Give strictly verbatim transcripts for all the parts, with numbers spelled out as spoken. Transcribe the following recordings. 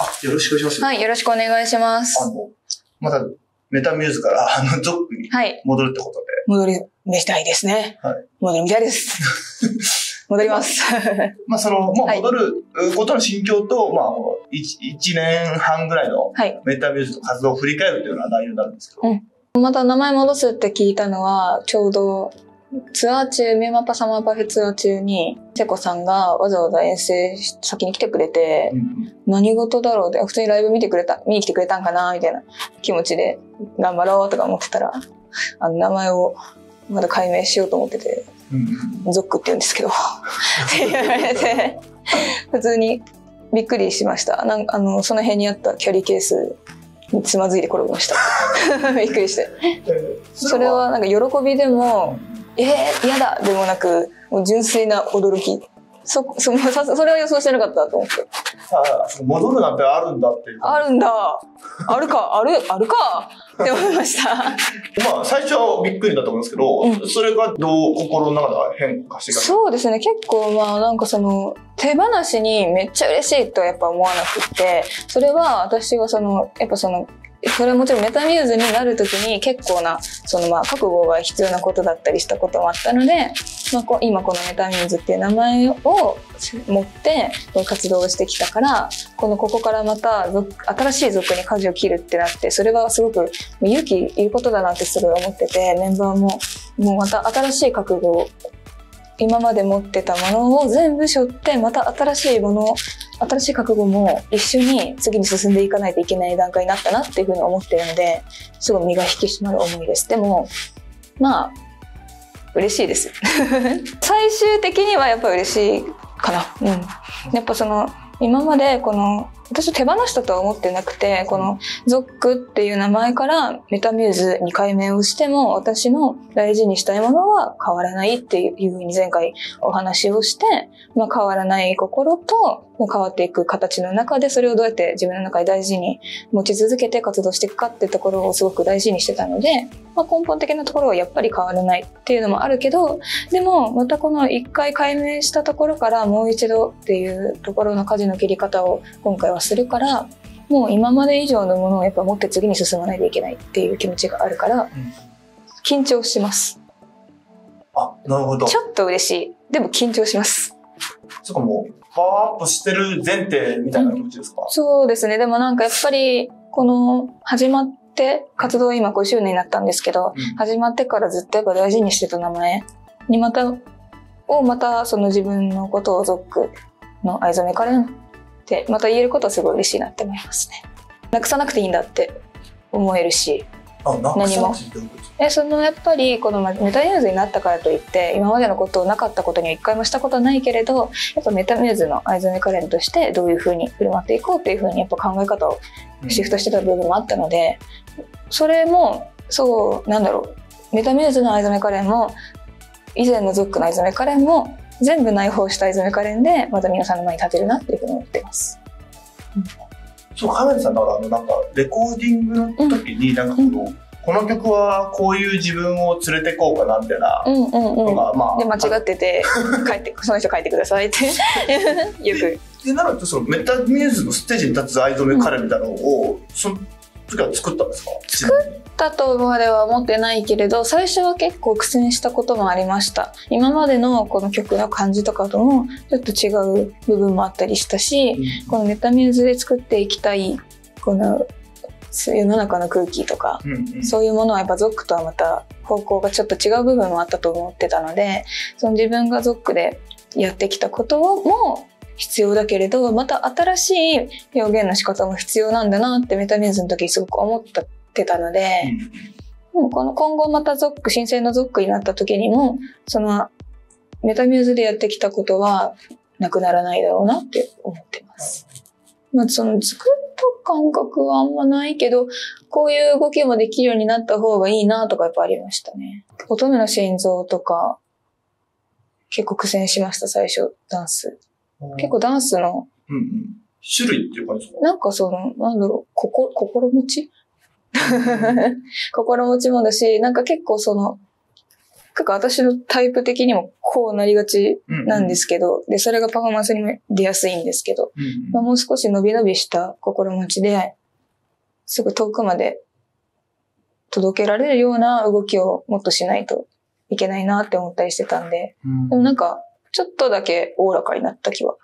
あ、よろしくお願いします。はい、よろしくお願いします。あの、また、メタミューズから、あの、ゾックに戻るってことで。はい、戻り、めしたいですね。はい。戻りみたいです。戻ります。まあ、その、まあ、戻ることの心境と、まあ、いちねんはんぐらいのメタミューズの活動を振り返るというような内容になるんですけど。はい、うん、また名前戻すって聞いたのは、ちょうど、ツアー中、ミューマッパサマーパフェツアー中に、セコさんがわざわざ遠征先に来てくれて、うん、何事だろうって、普通にライブ見てくれた、見に来てくれたんかな、みたいな気持ちで、頑張ろうとか思ってたら、あの、名前をまだ解明しようと思ってて、うん、ゾックって言うんですけど、って言われて、普通にびっくりしました。なんか、あの、その辺にあったキャリーケース、つまずいて転びました。びっくりして。それはなんか喜びでも、えー、やだでもなく、もう純粋な驚き。そ、そ、それは予想してなかったと思って。ああ、戻るなんてあるんだっていう。あるんだ。あるか、ある、あるかって思いました。まあ、最初はびっくりだと思うんですけど、うん、それがどう心の中で変化していかそうですね、結構まあ、なんかその、手放しにめっちゃ嬉しいとはやっぱ思わなくって、それは私はその、やっぱその、それはもちろんメタミューズになるときに結構な、そのまあ覚悟が必要なことだったりしたこともあったので、まあ、こ今このメタミューズっていう名前を持って活動してきたから、このここからまた新しい族に舵を切るってなって、それはすごく勇気いることだなってすごい思ってて、メンバーももうまた新しい覚悟を今まで持ってたものを全部背負って、また新しいもの、新しい覚悟も一緒に次に進んでいかないといけない段階になったなっていうふうに思ってるので、すごい身が引き締まる思いです。でも、まあ、嬉しいです。最終的にはやっぱ嬉しいかな。うん。やっぱその、今までこの、私手放したとは思ってなくて、このゾックっていう名前からメタミューズに改名をしても、私の大事にしたいものは変わらないっていうふうに前回お話をして、まあ、変わらない心と変わっていく形の中で、それをどうやって自分の中で大事に持ち続けて活動していくかっていうところをすごく大事にしてたので、まあ、根本的なところはやっぱり変わらないっていうのもあるけど、でもまたこの一回改名したところからもう一度っていうところの舵の切り方を今回はするから、もう今まで以上のものをやっぱ持って次に進まないといけないっていう気持ちがあるから、うん、緊張します。あ、なるほど。ちょっと嬉しい。でも緊張します。そこもうパワーアップしてる前提みたいな気持ちですか？うん、そうですね。でもなんかやっぱりこの始まって活動今ごしゅうねんになったんですけど、うん、始まってからずっとやっぱ大事にしてた名前にまたをまたその自分のことをゾックの藍染めからで、また言えることはすごい嬉しいなって思いますね。なくさなくていいんだって思えるし、何も。え、そのやっぱりこのメタミューズになったからといって、今までのことをなかったことには一回もしたことはないけれど、やっぱメタミューズの藍染めカレンとしてどういうふうに振る舞っていこうっていうふうにやっぱ考え方をシフトしてた部分もあったので、それも、そう、なんだろう、メタミューズの藍染めカレンも、以前のゾックの藍染めカレンも、全部内包した藍染めカレンで、また皆さんの前に立てるなっていうふうに思ってます。うん、そう、カメラさんだから、あの、なんか、レコーディングの時に、なんかこの、うん、この曲はこういう自分を連れてこうかな、みたいなのが、まあ。で、間違ってて、帰って、その人帰ってくださいって、よく。で、なると、その、メタミューズのステージに立つ藍染めカレンみたいなのを、うん、その時は作ったんですか？作ったとまでは思ってないけれど、最初は結構苦戦したこともありました。今までのこの曲の感じとかともちょっと違う部分もあったりしたし、うん、このメタミューズで作っていきたい、この世の中の空気とか、うんうん、そういうものはやっぱゾックとはまた方向がちょっと違う部分もあったと思ってたので、その自分がゾックでやってきたことも、必要だけれど、また新しい表現の仕方も必要なんだなってメタミューズの時にすごく思ってたので、うん、もうこの今後またゾック、新生のゾックになった時にも、そのメタミューズでやってきたことはなくならないだろうなって思ってます。まあその作った感覚はあんまないけど、こういう動きもできるようになった方がいいなとかやっぱありましたね。乙女の心臓とか、結構苦戦しました、最初、ダンス。結構ダンスの、うんうん、種類っていう感じですか？なんかその、なんだろう、心、心持ち心持ちもだし、なんか結構その、結構私のタイプ的にもこうなりがちなんですけど、うんうん、で、それがパフォーマンスにも出やすいんですけど、うんうん、まあ、もう少し伸び伸びした心持ちで、すぐ遠くまで届けられるような動きをもっとしないといけないなって思ったりしてたんで、うん、でもなんか、ちょっとだけおおらかになった気は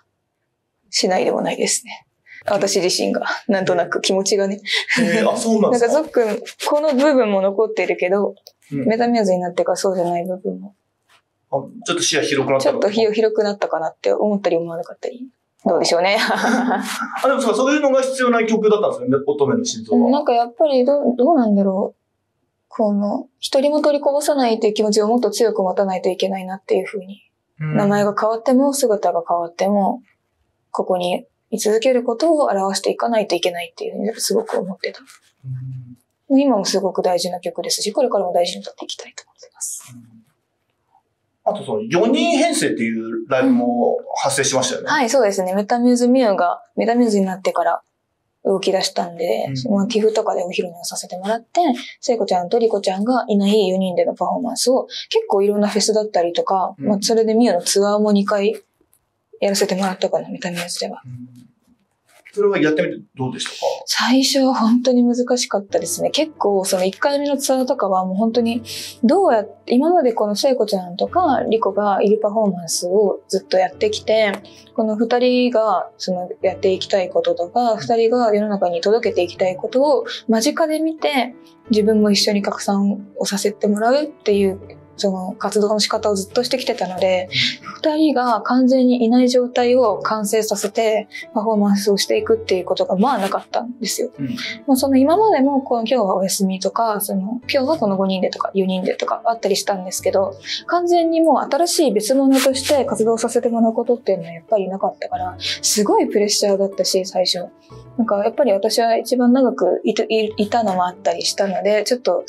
しないでもないですね。私自身が、なんとなく気持ちがね。えー、あ、そうなんですか。なんか、ゾック、この部分も残っているけど、うん、目覚めやずになってからそうじゃない部分も。あ、ちょっと視野広くなったかな。ちょっと日を広くなったかなって思ったり思わなかったり。どうでしょうね。あ、でもそう、そういうのが必要な曲だったんですよね、乙女の心臓は。なんかやっぱりど、どうなんだろう。この、一人も取りこぼさないという気持ちをもっと強く持たないといけないなっていうふうに。うん、名前が変わっても、姿が変わっても、ここに、見続けることを表していかないといけないっていうふうにすごく思ってた。うん、今もすごく大事な曲ですし、これからも大事に歌っていきたいと思ってます。うん、あとそのよにん編成っていうライブも発生しましたよね。うん、はい、そうですね。メタミューズミューがメタミューズになってから動き出したんで、うん、ティフとかでお披露目をさせてもらって、聖子ちゃんとリコちゃんがいないよにんでのパフォーマンスを結構いろんなフェスだったりとか、うん、まあそれでミューのツアーもにかい、やらせてもらったかな、メタミューズでは。それはやってみてどうでしたか？最初は本当に難しかったですね。結構、そのいっかいめのツアーとかはもう本当に、どうやって、今までこの聖子ちゃんとかリコがいるパフォーマンスをずっとやってきて、このふたりがそのやっていきたいこととか、ふたりが世の中に届けていきたいことを間近で見て、自分も一緒に拡散をさせてもらうっていう、その活動の仕方をずっとしてきてたので、二人が完全にいない状態を完成させてパフォーマンスをしていくっていうことがまあなかったんですよ。うん、もうその今までもこう今日はお休みとか、その今日はこのごにんでとかよにんでとかあったりしたんですけど、完全にもう新しい別物として活動させてもらうことっていうのはやっぱりなかったから、すごいプレッシャーだったし、最初。なんかやっぱり私は一番長くいた、いたのもあったりしたので、ちょっと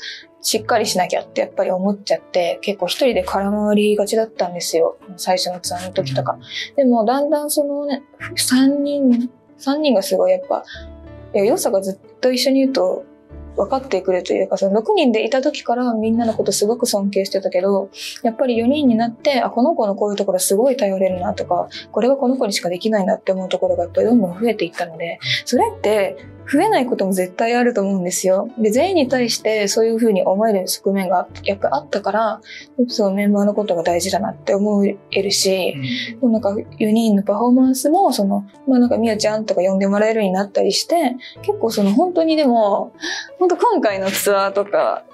しっかりしなきゃってやっぱり思っちゃって、結構一人で空回りがちだったんですよ。最初のツアーの時とか。うん、でもだんだんそのね、三人、三人がすごいやっぱ、いや、良さがずっと一緒にいると分かってくるというか、そのろくにんでいた時からみんなのことすごく尊敬してたけど、やっぱりよにんになって、あ、この子のこういうところすごい頼れるなとか、これはこの子にしかできないなって思うところがやっぱりどんどん増えていったので、それって、増えないことも絶対あると思うんですよ。で、全員に対してそういうふうに思える側面がやっぱあったから、そのメンバーのことが大事だなって思えるし、うん、なんかよにんのパフォーマンスも、その、まあなんかみやちゃんとか呼んでもらえるようになったりして、結構その本当にでも、本当今回のツアーとか、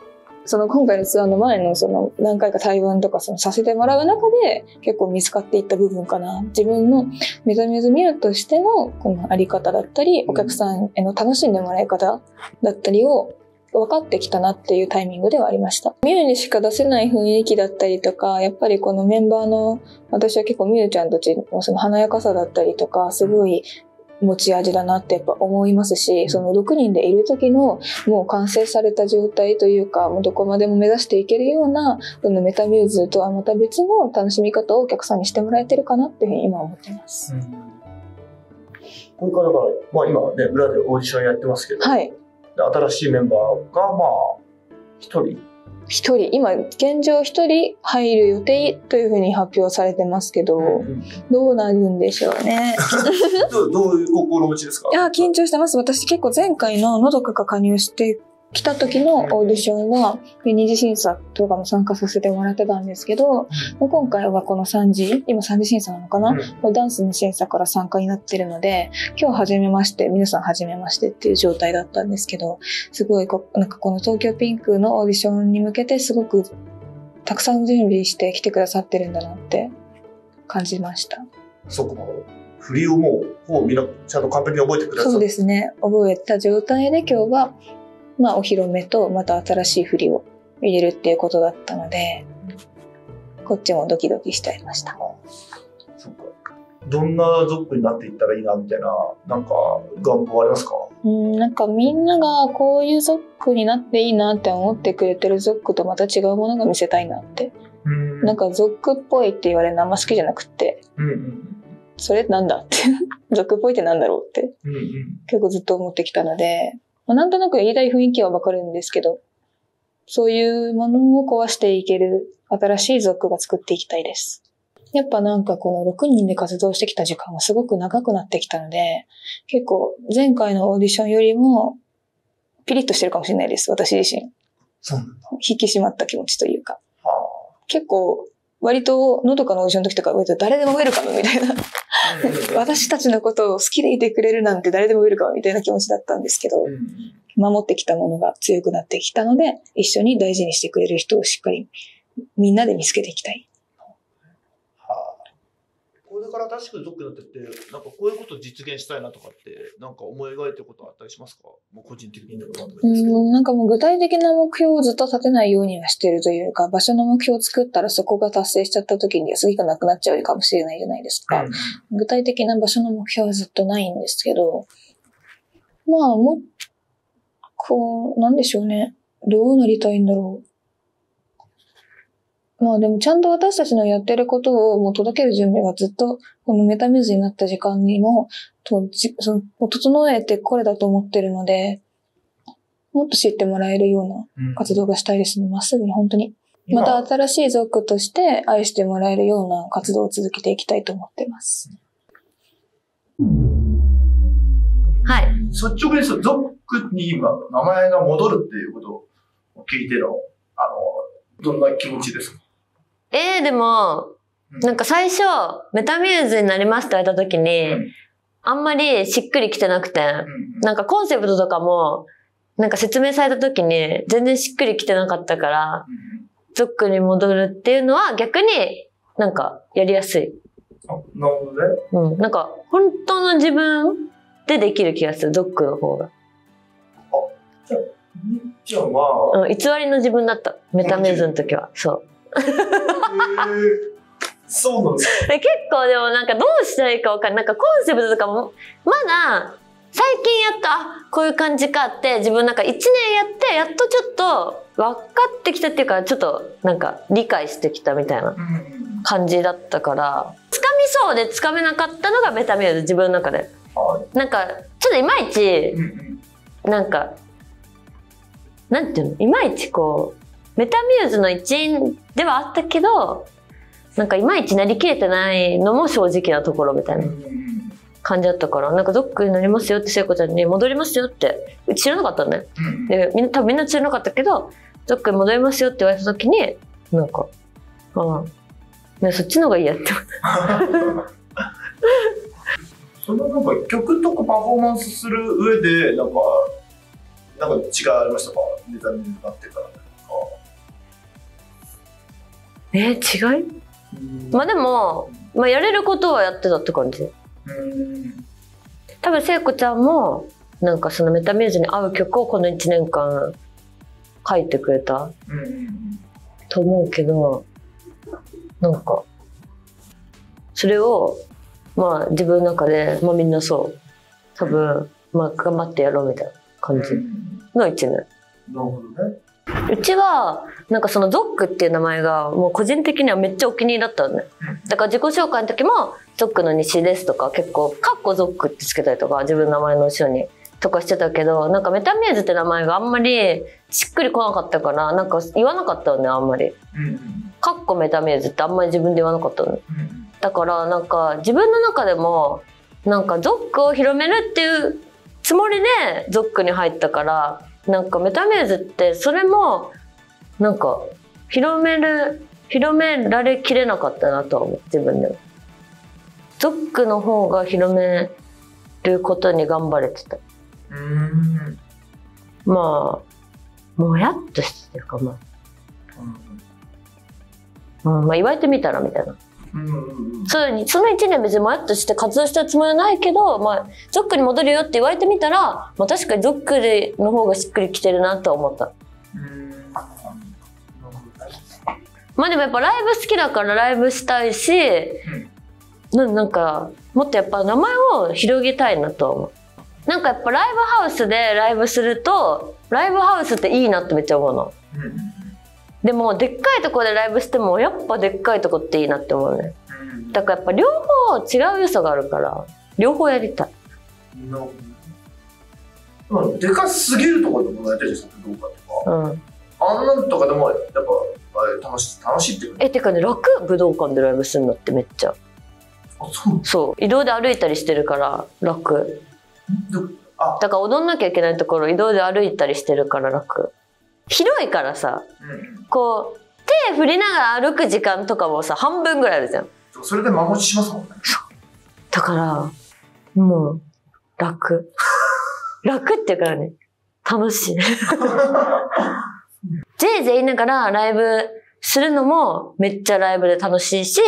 その今回のツアーの前のその何回か対話とかそのさせてもらう中で結構見つかっていった部分かな。自分のメタミューズミューとしてのこのあり方だったり、お客さんへの楽しんでもらい方だったりを分かってきたなっていうタイミングではありました。ミューにしか出せない雰囲気だったりとか、やっぱりこのメンバーの、私は結構ミューちゃんたちのその華やかさだったりとか、すごい持ち味だなってやっぱ思いますし、そのろくにんでいる時のもう完成された状態というか、もうどこまでも目指していけるような、そのメタミューズとはまた別の楽しみ方をお客さんにしてもらえてるかなっていうふうに今思ってます。うん、これからだから、まあ今はね、裏でオーディションやってますけど、はい、新しいメンバーがまあひとり。一人、今、現状一人入る予定というふうに発表されてますけど、うんうん、どうなるんでしょうね。ど, どういう心持ちですか？いや、緊張してます。私結構前回ののどかが加入してきた時のオーディションは、二次審査とかも参加させてもらってたんですけど、うん、今回はこの三次、今三次審査なのかな、うん、ダンスの審査から参加になってるので、今日初めまして、皆さん初めましてっていう状態だったんですけど、すごいこ、なんかこの東京ピンクのオーディションに向けてすごくたくさん準備して来てくださってるんだなって感じました。そこも振りをもう、ほぼみんなちゃんと完璧に覚えてください。そうですね。覚えた状態で今日は、まあ、お披露目と、また新しい振りを入れるっていうことだったので、こっちもドキドキしちゃいました。そうか。どんなゾックになっていったらいいな、みたいな、なんか、願望ありますか？うん、なんかみんながこういうゾックになっていいなって思ってくれてるゾックとまた違うものが見せたいなって。うん、なんかゾックっぽいって言われるのあんま好きじゃなくて、うんうん、それなんだって、ゾックっぽいってなんだろうって、うんうん、結構ずっと思ってきたので、なんとなく言いたい雰囲気はわかるんですけど、そういうものを壊していける新しいゾックが作っていきたいです。やっぱなんかこのろくにんで活動してきた時間がすごく長くなってきたので、結構前回のオーディションよりもピリッとしてるかもしれないです、私自身。そうなんだ。引き締まった気持ちというか。結構、割と、のどかのオーディションの時とか、誰でもウェルカムみたいな。私たちのことを好きでいてくれるなんて誰でもウェルカムみたいな気持ちだったんですけど、うん、守ってきたものが強くなってきたので、一緒に大事にしてくれる人をしっかりみんなで見つけていきたい。これから新しくゾックになってって、なんかこういうことを実現したいなとかって、なんか思い描いてることはあったりしますか？もう個人的になんかなんですけど。うん、なんかもう具体的な目標をずっと立てないようにはしてるというか、場所の目標を作ったらそこが達成しちゃった時に次がなくなっちゃうかもしれないじゃないですか。うん、具体的な場所の目標はずっとないんですけど、まあも、こう、なんでしょうね。どうなりたいんだろう。まあでもちゃんと私たちのやってることをもう届ける準備がずっとこのメタミューズになった時間にもとじその整えてこれだと思ってるので、もっと知ってもらえるような活動がしたいですね。ま、うん、っすぐに本当に。また新しいゾックとして愛してもらえるような活動を続けていきたいと思ってます。はい。率直ですと、ゾックに今名前が戻るっていうことを聞いての、あの、どんな気持ちですか？ええー、でも、なんか最初、メタミューズになりますって言われた時に、うん、あんまりしっくりきてなくて、うん、なんかコンセプトとかも、なんか説明された時に全然しっくりきてなかったから、うん、ゾックに戻るっていうのは逆になんかやりやすい。あ、なるほどね。うん。なんか本当の自分でできる気がする、ゾックの方が。あ、じゃあ、みっちゃんは、うん、偽りの自分だった。メタミューズの時は。そう。そうなんですか。結構でもなんかどうしたらいいか分かんない。なんかコンセプトとかもまだ最近やったあこういう感じかって自分なんかいちねんやってやっとちょっと分かってきたっていうかちょっとなんか理解してきたみたいな感じだったから、うん、掴みそうで掴めなかったのがメタミューズ自分の中で、はい、なんかちょっといまいち、うん、なんかなんていうのいまいちこう。メタミューズの一員ではあったけど、なんかいまいちなりきれてないのも正直なところみたいな感じだったから、なんかゾックになりますよって聖子ちゃんに戻りますよって、知らなかったね。で、みんな、多分みんな知らなかったけど、ゾックに戻りますよって言われた時に、なんか、ああ、そっちの方がいいやって。そのなんか曲とかパフォーマンスする上で、なんか、なんか違いありましたか？メタミューズになってから。えー、違い？まあでも、まあ、やれることはやってたって感じ。多分聖子ちゃんもなんかそのメタミューズに合う曲をこのいちねんかん書いてくれたと思うけど、なんかそれをまあ自分の中で、まあ、みんなそう多分まあ頑張ってやろうみたいな感じのいちねん。なるほどね。うちはなんかそのゾックっていう名前がもう個人的にはめっちゃお気に入りだったのね。だから自己紹介の時もゾックの西ですとか結構カッコゾックってつけたりとか自分の名前の後ろにとかしてたけど、なんかメタミューズって名前があんまりしっくりこなかったからなんか言わなかったのね、あんまり。カッコメタミューズってあんまり自分で言わなかったのね。だからなんか自分の中でもなんかゾックを広めるっていうつもりでゾックに入ったから。なんかメタミューズってそれもなんか広める広められきれなかったなとは思う。自分でもゾックの方が広めることに頑張れてた。うーん、まあもやっとしてるかも、うんうん、まあ言われてみたらみたいな、そのいちねん別にもやっとして活動したつもりはないけど、まあ、ゾックに戻るよって言われてみたら、まあ、確かにゾックの方がしっくりきてるなとは思った。まあでもやっぱライブ好きだからライブしたいし、な、なんかもっとやっぱ名前を広げたいなとは思う。なんかやっぱライブハウスでライブするとライブハウスっていいなってめっちゃ思うの。でもでっかいとこでライブしてもやっぱでっかいとこっていいなって思うね。だからやっぱ両方違う要素があるから両方やりたい。でかすぎるとこでもやってるんですけど、動画とか、うん、あんなんとかでもやっぱ楽しい楽しいっていうか、えっていうかね、楽、武道館でライブするのってめっちゃ。あ、そう。そう、移動で歩いたりしてるから楽。あ、だから踊んなきゃいけないところ移動で歩いたりしてるから楽。広いからさ、うん、こう手振りながら歩く時間とかもさ半分ぐらいあるじゃん。それで間持ちしますもんね。だからもう楽楽っていうからね、楽しいジェイジェイ言いながらライブするのもめっちゃライブで楽しいし、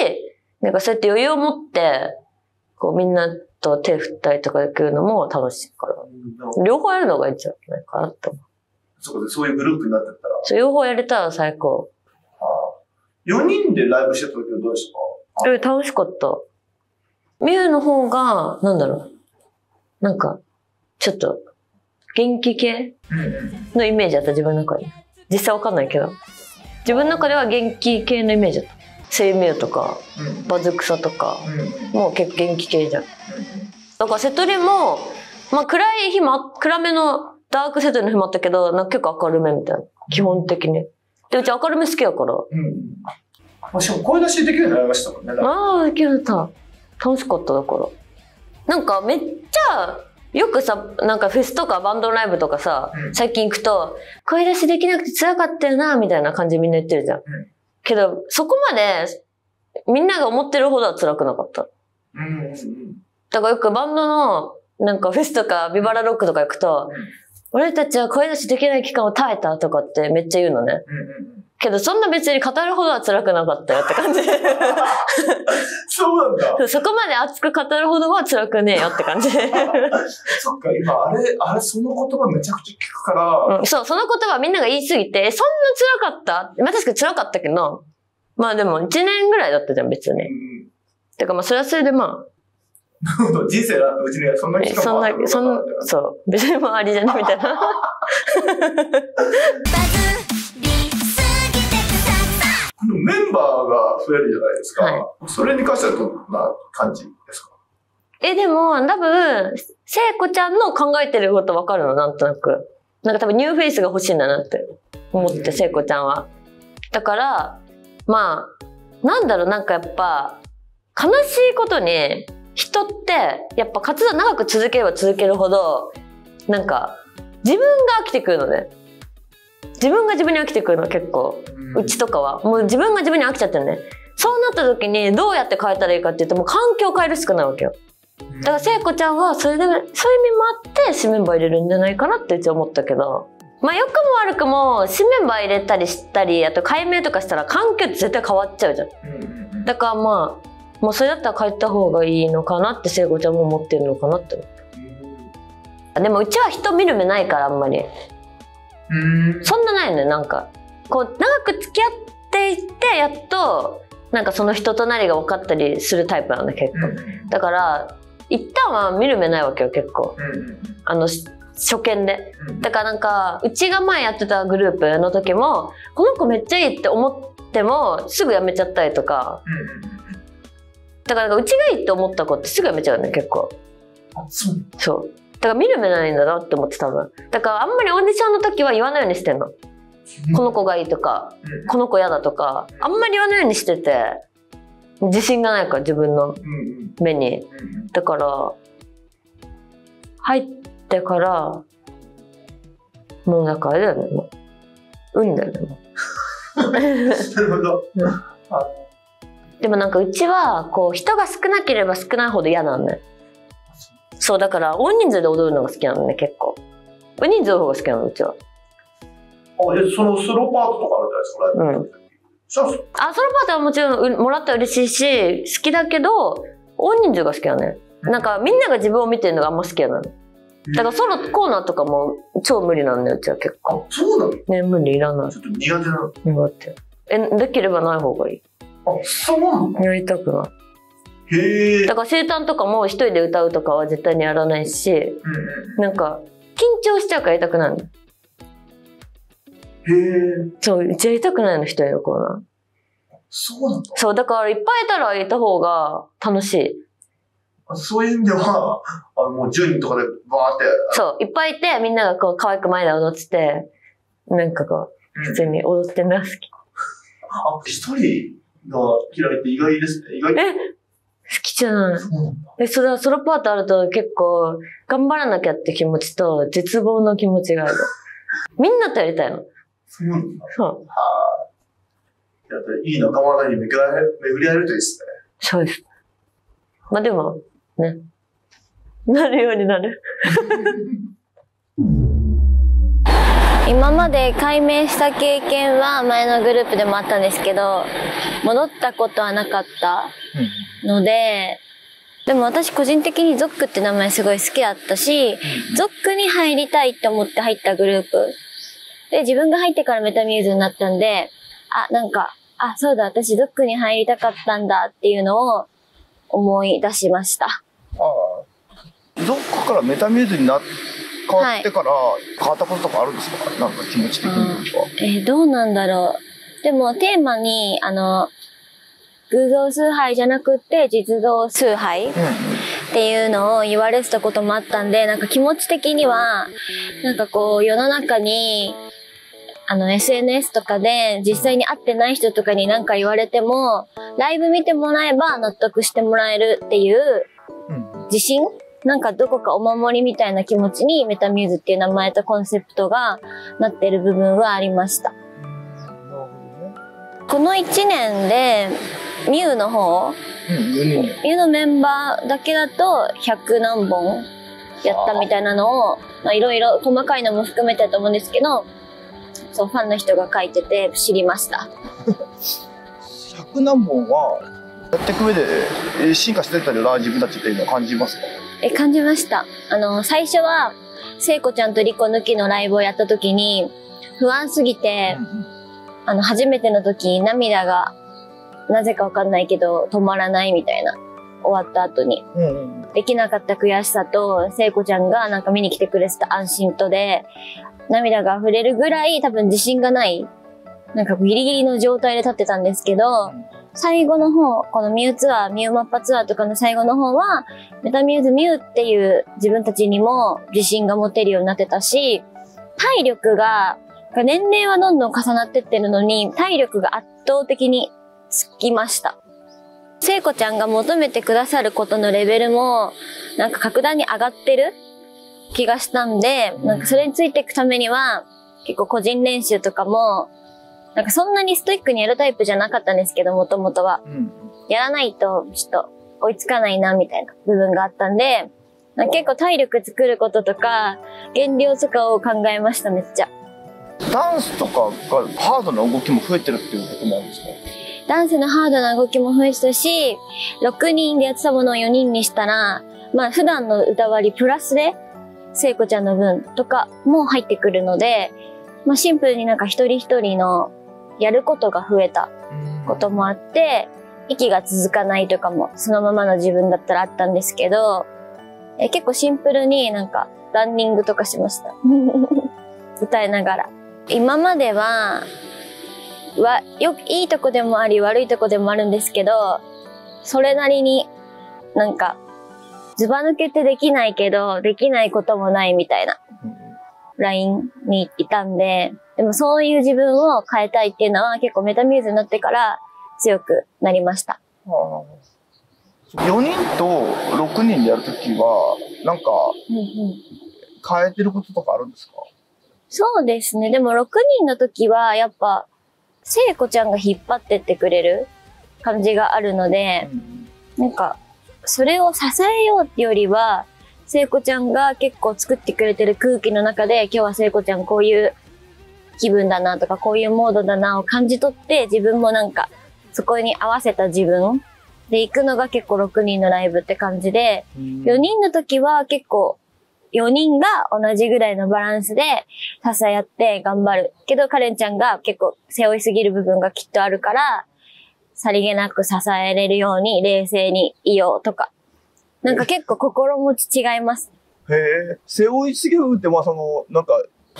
なんかそうやって余裕を持ってこうみんなと手振ったりとかできるのも楽しいから、両方やるのがいいんじゃないかなって思う。そこでそういうグループになってったら、そう両方やれたら最高。よにんでライブしてた時はどうでしたか？え、楽しかった。ミュウの方が、なんだろう。なんか、ちょっと、元気系のイメージだった、自分の中で。実際わかんないけど。自分の中では元気系のイメージだった。セイミュウとか、バズクサとか、もう結構元気系じゃん。だからセトリも、まあ暗い日も、暗めのダークセトリの日もあったけど、なんか結構明るめみたいな。基本的に。で、うち明るめ好きやから。うん。しかも声出しできるようになりましたもんね。ああ、できるな。楽しかった、だから。なんかめっちゃ、よくさ、なんかフェスとかバンドライブとかさ、うん、最近行くと、声出しできなくて辛かったよな、みたいな感じでみんな言ってるじゃん。うん、けど、そこまで、みんなが思ってるほどは辛くなかった。うん。だからよくバンドの、なんかフェスとか、ビバラロックとか行くと、うん、俺たちは声出しできない期間を耐えたとかってめっちゃ言うのね。けどそんな別に語るほどは辛くなかったよって感じ。そうなんだ。そこまで熱く語るほどは辛くねえよって感じ。そっか、今あれ、あれその言葉めちゃくちゃ聞くから。うん、そう、その言葉みんなが言いすぎて、そんな辛かった？まあ確かに辛かったけど、まあでもいちねんぐらいだったじゃん別に。うん、てかまあそれはそれでまあ、人生だったうちにはそんな期間もあったのかなって。そう。別にもうありじゃねみたいな。メンバーが増えるじゃないですか。はい、それに関してはどんな感じですか？え、でも、多分、聖子ちゃんの考えてることわかるの、なんとなく。なんか多分ニューフェイスが欲しいんだなって思って、聖子ちゃんは。だから、まあ、なんだろう、なんかやっぱ、悲しいことに、人ってやっぱ活動長く続ければ続けるほどなんか自分が飽きてくるのね。自分が自分に飽きてくるの結構、うちとかはもう自分が自分に飽きちゃってるね。そうなった時にどうやって変えたらいいかって言っても環境を変えるしかないわけよ。だから聖子ちゃんはそれでそういう意味もあって新メンバー入れるんじゃないかなってうちは思ったけど、まあ良くも悪くも新メンバー入れたりしたり、あと改名とかしたら環境って絶対変わっちゃうじゃん。だからまあもうそれだったら帰った方がいいのかなって聖子ちゃんも思ってるのかなって思った。でもうちは人見る目ないからあんまり。うん、そんなないのよ。なんかこう長く付き合っていってやっとなんかその人となりが分かったりするタイプなんだ結構。うん、だから一旦は見る目ないわけよ結構。うん、あの初見で。うん、だからなんかうちが前やってたグループの時もこの子めっちゃいいって思ってもすぐ辞めちゃったりとか。うん、だからうちがいいって思った子ってすぐやめちゃうね結構。あ、そう。そう。だから見る目ないんだなって思ってたの。だからあんまりオーディションの時は言わないようにしてんの。この子がいいとか、うん、この子嫌だとか、あんまり言わないようにしてて、自信がないから自分の目に。だから、入ってから、もうなんかあれだよね、もう。運だよね、もう。なるほど。うん、でもなんかうちはこう人が少なければ少ないほど嫌なんだよ。そう、だから大人数で踊るのが好きなのね結構。大人数の方が好きなのうちは。あ、え、そのソロパートとかあるじゃないですか。うん。そう。あ、ソロパートはもちろんもらったら嬉しいし好きだけど、大人数が好きなのね。なんかみんなが自分を見てるのがあんま好きなの。だからソロコーナーとかも超無理なんだようちは結構。あ、そうなの？ね、無理いらない。ちょっと苦手なの。苦手。え、できればない方がいい。あ、そうなの？やりたくない。へえ。だから生誕とかも一人で歌うとかは絶対にやらないし、うん、なんか緊張しちゃうからやりたくないの。へえ。そう、うちやりたくないの一人のコーナー。そうなんだ。そう、だからいっぱいいたらいた方が楽しい。そういう意味ではあのもうじゅうにんとかでバーってそういっぱいいて、みんながこう可愛く前で踊ってて、なんかこう普通に踊ってんの好き。あ、一人が嫌いって意外ですね。意外え好きじゃない。え、それ、ソロパートあると結構、頑張らなきゃって気持ちと、絶望の気持ちがある。みんなとやりたいの。そうなんだ。そう。はい。やっぱりいい仲間に巡り合えるといいですね。そうです。まあでも、ね。なるようになる。今まで解明した経験は前のグループでもあったんですけど、戻ったことはなかったので、でも私個人的にゾックって名前すごい好きだったし、ゾックに入りたいと思って入ったグループ。で、自分が入ってからメタミューズになったんで、あ、なんか、あ、そうだ、私ゾックに入りたかったんだっていうのを思い出しました。ああ。ゾックからメタミューズになっ変わってから変わったこととかあるんですか？はい、なんか気持ち的にとか。えー、どうなんだろう。でもテーマに、あの、偶像崇拝じゃなくて実像崇拝っていうのを言われてたこともあったんで、なんか気持ち的には、なんかこう世の中に、あの エスエヌエス とかで実際に会ってない人とかに何か言われても、ライブ見てもらえば納得してもらえるっていう自信、うんなんかどこかお守りみたいな気持ちにメタミューズっていう名前とコンセプトがなってる部分はありました。このいちねんでミューの方、ミューのメンバーだけだとひゃくなんぼんやったみたいなのを、まあいろいろ細かいのも含めてだと思うんですけど、そうファンの人が書いてて知りました。ひゃくなんぼんはやっていく上で進化してったような自分たちっていうのは感じますか？え、感じました。あの、最初は、聖子ちゃんとリコ抜きのライブをやった時に、不安すぎて、あの、初めての時、涙が、なぜかわかんないけど、止まらないみたいな、終わった後に。うんうん、できなかった悔しさと、聖子ちゃんがなんか見に来てくれてた安心とで、涙が溢れるぐらい多分自信がない、なんかギリギリの状態で立ってたんですけど、最後の方、このミューツアー、ミューマッパツアーとかの最後の方は、メタミューズミューっていう自分たちにも自信が持てるようになってたし、体力が、年齢はどんどん重なってってるのに、体力が圧倒的につきました。聖子ちゃんが求めてくださることのレベルも、なんか格段に上がってる気がしたんで、なんかそれについていくためには、結構個人練習とかも、なんかそんなにストイックにやるタイプじゃなかったんですけど、もともとは。うん、やらないと、ちょっと追いつかないな、みたいな部分があったんで、なんか結構体力作ることとか、減量とかを考えました、めっちゃ。ダンスとかがハードな動きも増えてるっていうこともあるんですか？ダンスのハードな動きも増えてたし、ろくにんでやってたものをよにんにしたら、まあ普段の歌割りプラスで、聖子ちゃんの分とかも入ってくるので、まあシンプルになんか一人一人のやることが増えたこともあって、息が続かないとかも、そのままの自分だったらあったんですけど、え結構シンプルになんかランニングとかしました。歌いながら。今までは、わよいいとこでもあり悪いとこでもあるんですけど、それなりになんか、ずば抜けてできないけど、できないこともないみたいなラインにいたんで、でもそういう自分を変えたいっていうのは結構メタミューズになってから強くなりました。よにんとろくにんでやるときは、なんか、変えてることとかあるんですか？そうですね。でもろくにんのときは、やっぱ、聖子ちゃんが引っ張ってってくれる感じがあるので、うん、なんか、それを支えようってよりは、聖子ちゃんが結構作ってくれてる空気の中で、今日は聖子ちゃんこういう、気分だなとかこういうモードだなを感じ取って、自分もなんかそこに合わせた自分で行くのが結構ろくにんのライブって感じで、よにんの時は結構よにんが同じぐらいのバランスで支え合って頑張るけど、カレンちゃんが結構背負いすぎる部分がきっとあるから、さりげなく支えれるように冷静にいようとか、なんか結構心持ち違います。へえ、背負いすぎるって、まあそのなんか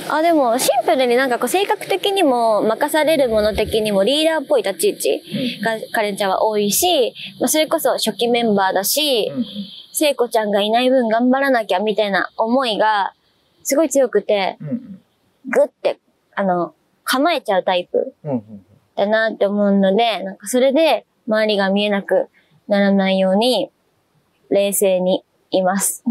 あ、でも、シンプルになんかこう、性格的にも、任されるもの的にも、リーダーっぽい立ち位置が、カレンちゃんは多いし、まあ、それこそ初期メンバーだし、聖子ちゃんがいない分頑張らなきゃ、みたいな思いが、すごい強くて、ぐって、あの、構えちゃうタイプだなって思うので、なんかそれで周りが見えなくならないように、冷静にいます。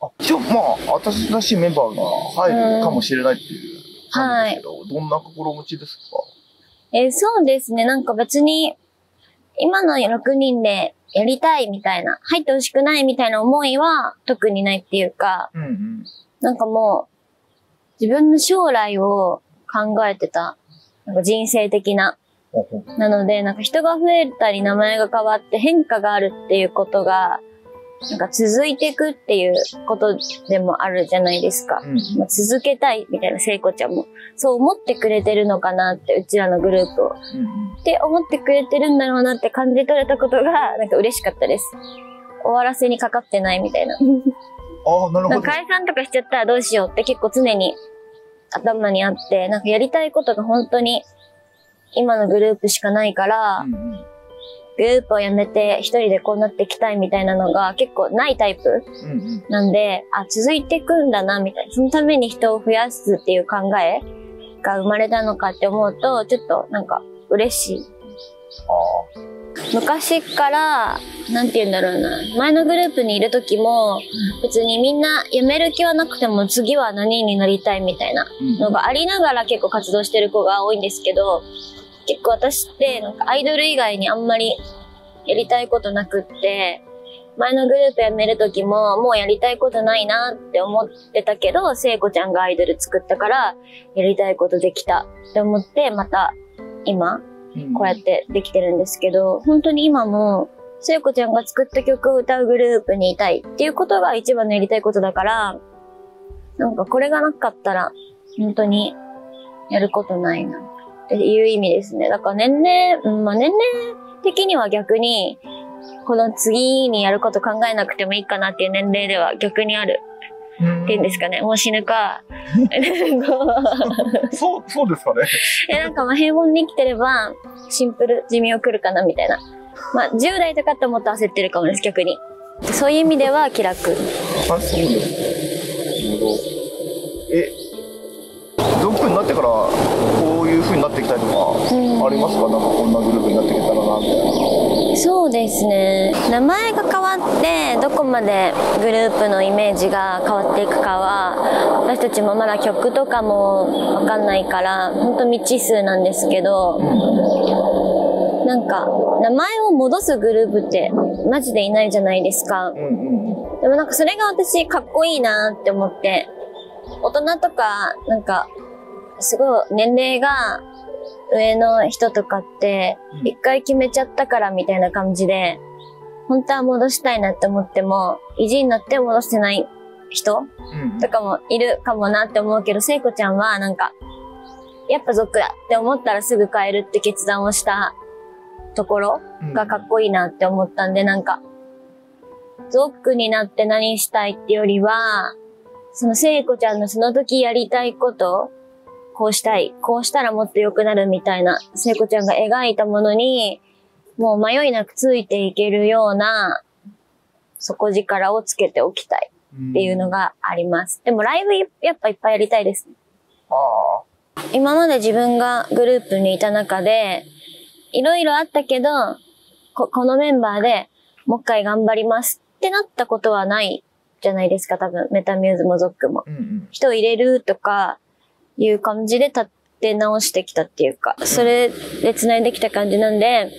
あ、じゃあまあ、私らしいメンバーが入るかもしれないっていう感じですけど、はい、どんな心持ちですか？えー、そうですね。なんか別に、今のろくにんでやりたいみたいな、入ってほしくないみたいな思いは特にないっていうか、うんうん、なんかもう、自分の将来を考えてた、なんか人生的な。なので、なんか人が増えたり名前が変わって変化があるっていうことが、なんか続いていくっていうことでもあるじゃないですか。うん、まあ続けたいみたいな聖子ちゃんもそう思ってくれてるのかなって、うちらのグループを。うん、って思ってくれてるんだろうなって感じ取れたことがなんか嬉しかったです。終わらせにかかってないみたいな。ああ、なるほど。解散とかしちゃったらどうしようって結構常に頭にあって、なんかやりたいことが本当に今のグループしかないから、うんうん、グループを辞めて一人でこうなっていきたいみたいなのが結構ないタイプなんで、うん、あ、続いていくんだなみたいな、そのために人を増やすっていう考えが生まれたのかって思うと、ちょっとなんか嬉しい。昔から、なんて言うんだろうな、前のグループにいる時も、別にみんな辞める気はなくても次は何になりたいみたいなのがありながら結構活動してる子が多いんですけど、結構私ってなんかアイドル以外にあんまりやりたいことなくって、前のグループ辞める時ももうやりたいことないなって思ってたけど、聖子ちゃんがアイドル作ったからやりたいことできたって思って、また今こうやってできてるんですけど、本当に今も聖子ちゃんが作った曲を歌うグループにいたいっていうことが一番のやりたいことだから、なんかこれがなかったら本当にやることないな。っていう意味ですね。だから年々、まあ、年齢的には逆に、この次にやること考えなくてもいいかなっていう年齢では逆にある。っていうんですかね。もう死ぬか。そう、そうですかね。え、なんかまあ平凡に生きてれば、シンプル、寿命来るかなみたいな。まあ、じゅう代とかってもっと焦ってるかもです、逆に。そういう意味では気楽。あ、そうです。なるほど。え、ゾックになってから、になってきたりとかありますか？うん、なんかこんなグループになってきたらなみたいな。そうですね。名前が変わってどこまでグループのイメージが変わっていくかは、私たちもまだ曲とかもわかんないから本当未知数なんですけど、うん、なんか名前を戻すグループってマジでいないじゃないですか。うんうん、でもなんかそれが私かっこいいなって思って、大人とかなんか。すごい、年齢が上の人とかって、一回決めちゃったからみたいな感じで、本当は戻したいなって思っても、意地になって戻してない人とかもいるかもなって思うけど、聖子ちゃんはなんか、やっぱゾックだって思ったらすぐ変えるって決断をしたところがかっこいいなって思ったんで、なんか、ゾックになって何したいってよりは、その聖子ちゃんのその時やりたいこと、こうしたい。こうしたらもっと良くなるみたいな、聖子ちゃんが描いたものに、もう迷いなくついていけるような、底力をつけておきたいっていうのがあります。でもライブやっぱいっぱいやりたいですね。ああ。今まで自分がグループにいた中で、いろいろあったけど、こ、このメンバーでもう一回頑張りますってなったことはないじゃないですか、多分。メタミューズもゾックも。うんうん、人を入れるとか、いう感じで立て直してきたっていうか、それで繋いできた感じなんで、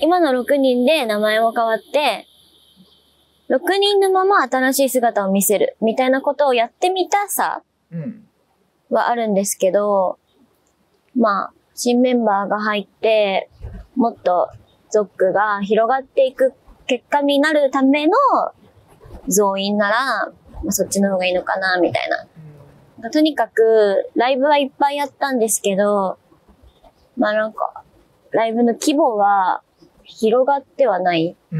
今のろくにんで名前も変わって、ろくにんのまま新しい姿を見せるみたいなことをやってみたさはあるんですけど、まあ、新メンバーが入って、もっとゾックが広がっていく結果になるための増員なら、まあ、そっちの方がいいのかな、みたいな。とにかく、ライブはいっぱいやったんですけど、まあなんか、ライブの規模は広がってはないって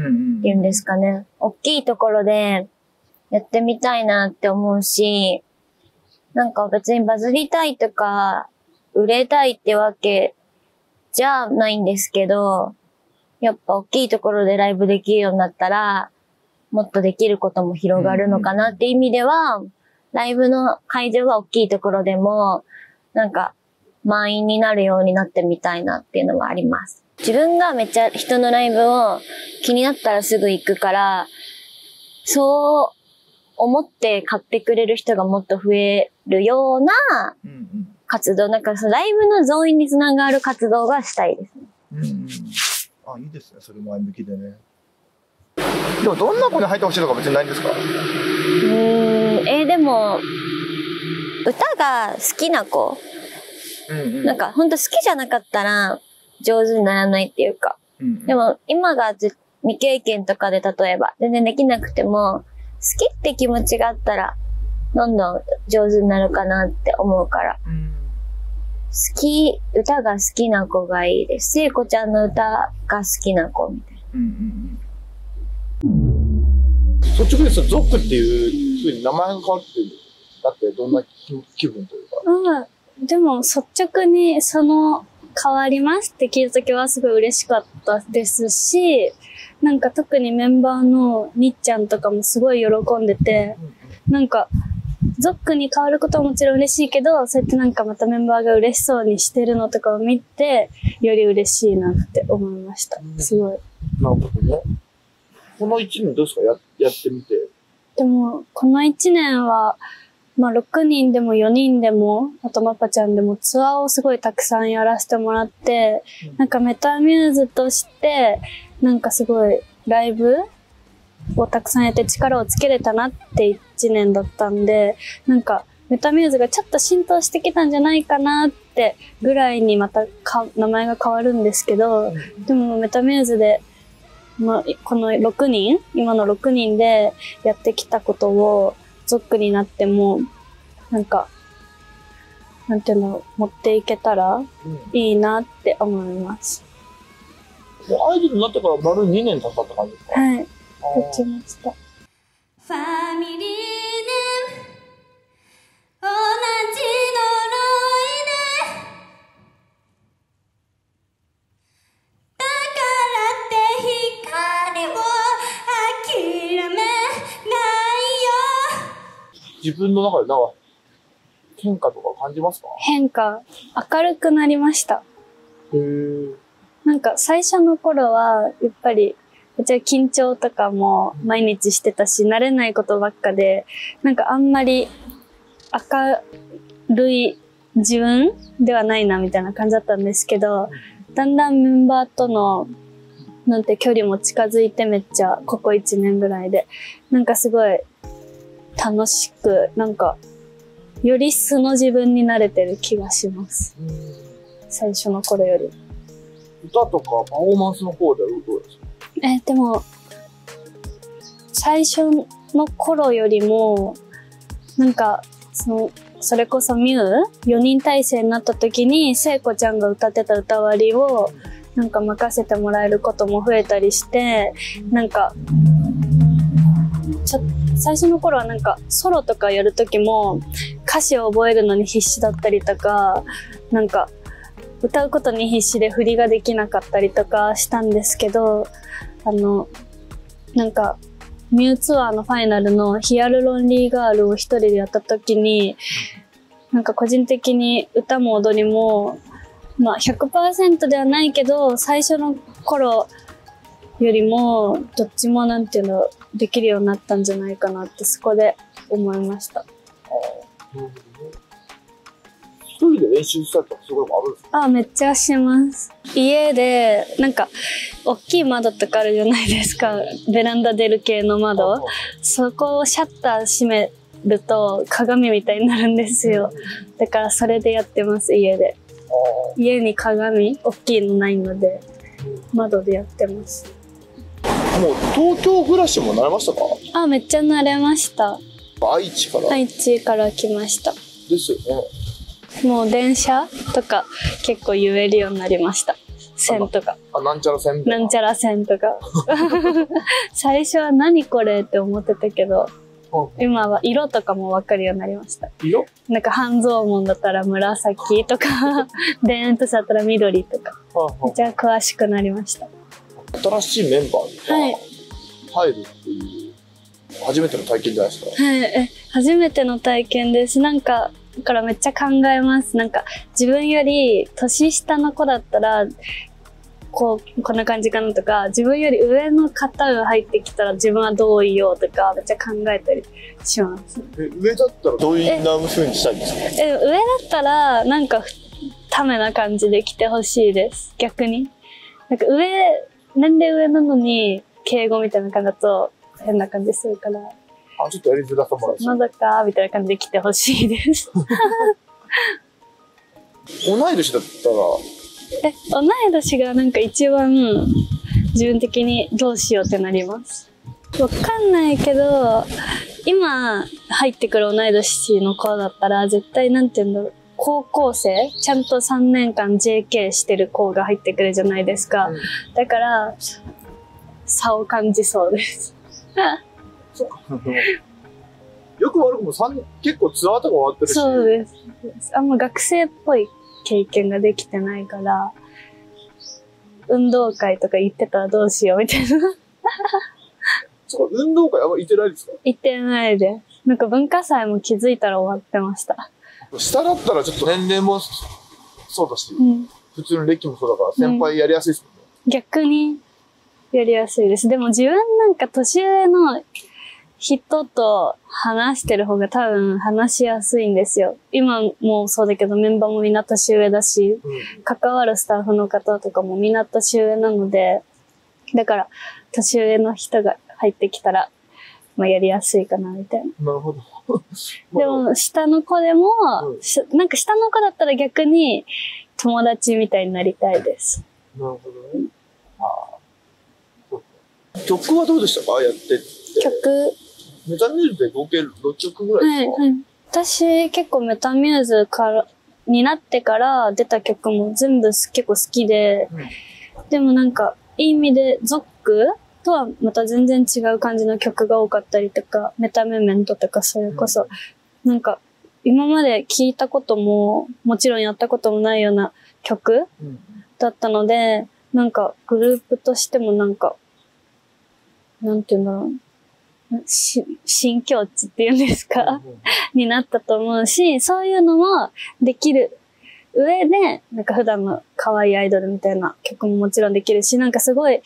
いうんですかね。大きいところでやってみたいなって思うし、なんか別にバズりたいとか、売れたいってわけじゃないんですけど、やっぱ大きいところでライブできるようになったら、もっとできることも広がるのかなって意味では、ライブの会場は大きいところでも、なんか、満員になるようになってみたいなっていうのはあります。自分がめっちゃ人のライブを気になったらすぐ行くから、そう思って買ってくれる人がもっと増えるような活動、なんかそのライブの増員につながる活動がしたいですね。うんうん、あ、いいですね。それ前向きでね。でもどんな子に入ってほしいとか別にないんですか？うーん、えー、でも歌が好きな子、うん、うん、なんか本当好きじゃなかったら上手にならないっていうか、うんうん、でも今が未経験とかで例えば全然できなくても好きって気持ちがあったらどんどん上手になるかなって思うから、うん、好き歌が好きな子がいいです。聖子ちゃんの歌が好きな子みたいな。うんうん、率直ですと、ゾックっていうふうに名前が変わってだってどんな気分というか、うん、でも率直にその変わりますって聞いた時はすごい嬉しかったですし、なんか特にメンバーのにっちゃんとかもすごい喜んでて、なんかゾックに変わることはもちろん嬉しいけど、そうやってなんかまたメンバーが嬉しそうにしてるのとかを見てより嬉しいなって思いました。すごい。なるほどね。このいちねんどうですか？ や, やってみて。でも、このいちねんは、まあ、ろくにんでもよにんでも、あとマパちゃんでもツアーをすごいたくさんやらせてもらって、うん、なんかメタミューズとして、なんかすごいライブをたくさんやって力をつけれたなっていちねんだったんで、なんかメタミューズがちょっと浸透してきたんじゃないかなってぐらいにまたか名前が変わるんですけど、うん、でもメタミューズで、まあ、このろくにん、今のろくにんでやってきたことを、ゾックになっても、なんか、なんていうの、持っていけたらいいなって思います。うん、もうアイドルになってから丸にねん経ったって感じですか？はい。経ちました。ファミリーね、同じ自分の中でなんか変化とか感じますか？変化、明るくなりました。へえ。なんか最初の頃はやっぱりめっちゃ緊張とかも毎日してたし、慣れないことばっかで、なんかあんまり明るい自分ではないなみたいな感じだったんですけど、だんだんメンバーとのなんて距離も近づいて、めっちゃここいちねんぐらいでなんかすごい。楽しく、なんか、より素の自分に慣れてる気がします。最初の頃より。歌とかパフォーマンスの方ではどうですか？え、でも、最初の頃よりも、なんか、その、それこそミュウよにん体制になった時に、聖子ちゃんが歌ってた歌割りを、なんか任せてもらえることも増えたりして、なんか、ちょっと、最初の頃はなんかソロとかやる時も歌詞を覚えるのに必死だったりとか、なんか歌うことに必死で振りができなかったりとかしたんですけど、あのなんかミュウツアーのファイナルの「ヒアルロンリーガール」を一人でやった時に、なんか個人的に歌も踊りも、まあ、ひゃくパーセント ではないけど最初の頃よりもどっちもなんていうのできるようになったんじゃないかなってそこで思いました。ああ、なるほどね。一人で練習したりとかすごいもあるんですか？ああ、めっちゃします。家でなんか大きい窓とかあるじゃないですか、ベランダ出る系の窓。そこをシャッター閉めると鏡みたいになるんですよ。だからそれでやってます、家で。家に鏡大きいのないので窓でやってます。もう東京暮らしも慣れましたか？あ、めっちゃ慣れました。愛知から。愛知から来ました。ですよね。もう電車とか結構言えるようになりました。線とか。あ、なんちゃら線とか。なんちゃら線とか。最初は何これって思ってたけど、今は色とかも分かるようになりました。色？なんか半蔵門だったら紫とか、田園都市だったら緑とか。めっちゃ詳しくなりました。新しいメンバーに入るっていう、はい、初めての体験じゃないですか？はい、え、初めての体験です。なんかからめっちゃ考えます。なんか自分より年下の子だったらこうこんな感じかなとか、自分より上の方が入ってきたら自分はどういようとかめっちゃ考えたりします。え、上だったらどういう風にしたいんですか？え、上だったらなんかためな感じで来てほしいです。逆になんか上年齢上なのに敬語みたいな感じだと変な感じするから。あ、ちょっとやりづらさもあるし。のどかみたいな感じで来てほしいです。同い年だったら。え、同い年がなんか一番自分的にどうしようってなります。わかんないけど、今入ってくる同い年の子だったら絶対なんて言うんだろう。高校生ちゃんとさんねんかん ジェーケー してる子が入ってくるじゃないですか。うん、だから差を感じそうです。そうか。よく悪くもさんねん、結構ツアーとか終わってるし。そうです。あんま学生っぽい経験ができてないから、運動会とか行ってたらどうしようみたいな。そうか、運動会あんま行ってないですか？行ってないです。なんか文化祭も気づいたら終わってました。下だったらちょっと年齢もそうだし、うん、普通の歴もそうだから、先輩やりやすいですもんね。うん、逆にやりやすいです。でも自分なんか年上の人と話してる方が多分話しやすいんですよ。今もそうだけどメンバーもみんな年上だし、うん、関わるスタッフの方とかもみんな年上なので、だから年上の人が入ってきたら、まあやりやすいかなみたいな。なるほど。でも下の子でも、うん、なんか下の子だったら逆に友達みたいになりたいです。なるほどね。ああ。曲はどうでしたか？やってって。曲。メタミューズで合計ろっきょくぐらいですか？はいはい。私結構メタミューズからになってから出た曲も全部結構好きで、うん、でもなんかいい意味でゾックとはまた全然違う感じの曲が多かったりとか、メタメメントとかそれこそ、うん、なんか今まで聴いたことももちろんやったこともないような曲、うん、だったので、なんかグループとしてもなんか、なんていうんだろう、し新境地っていうんですか、うん、になったと思うし、そういうのもできる上で、なんか普段の可愛いアイドルみたいな曲ももちろんできるし、なんかすごい、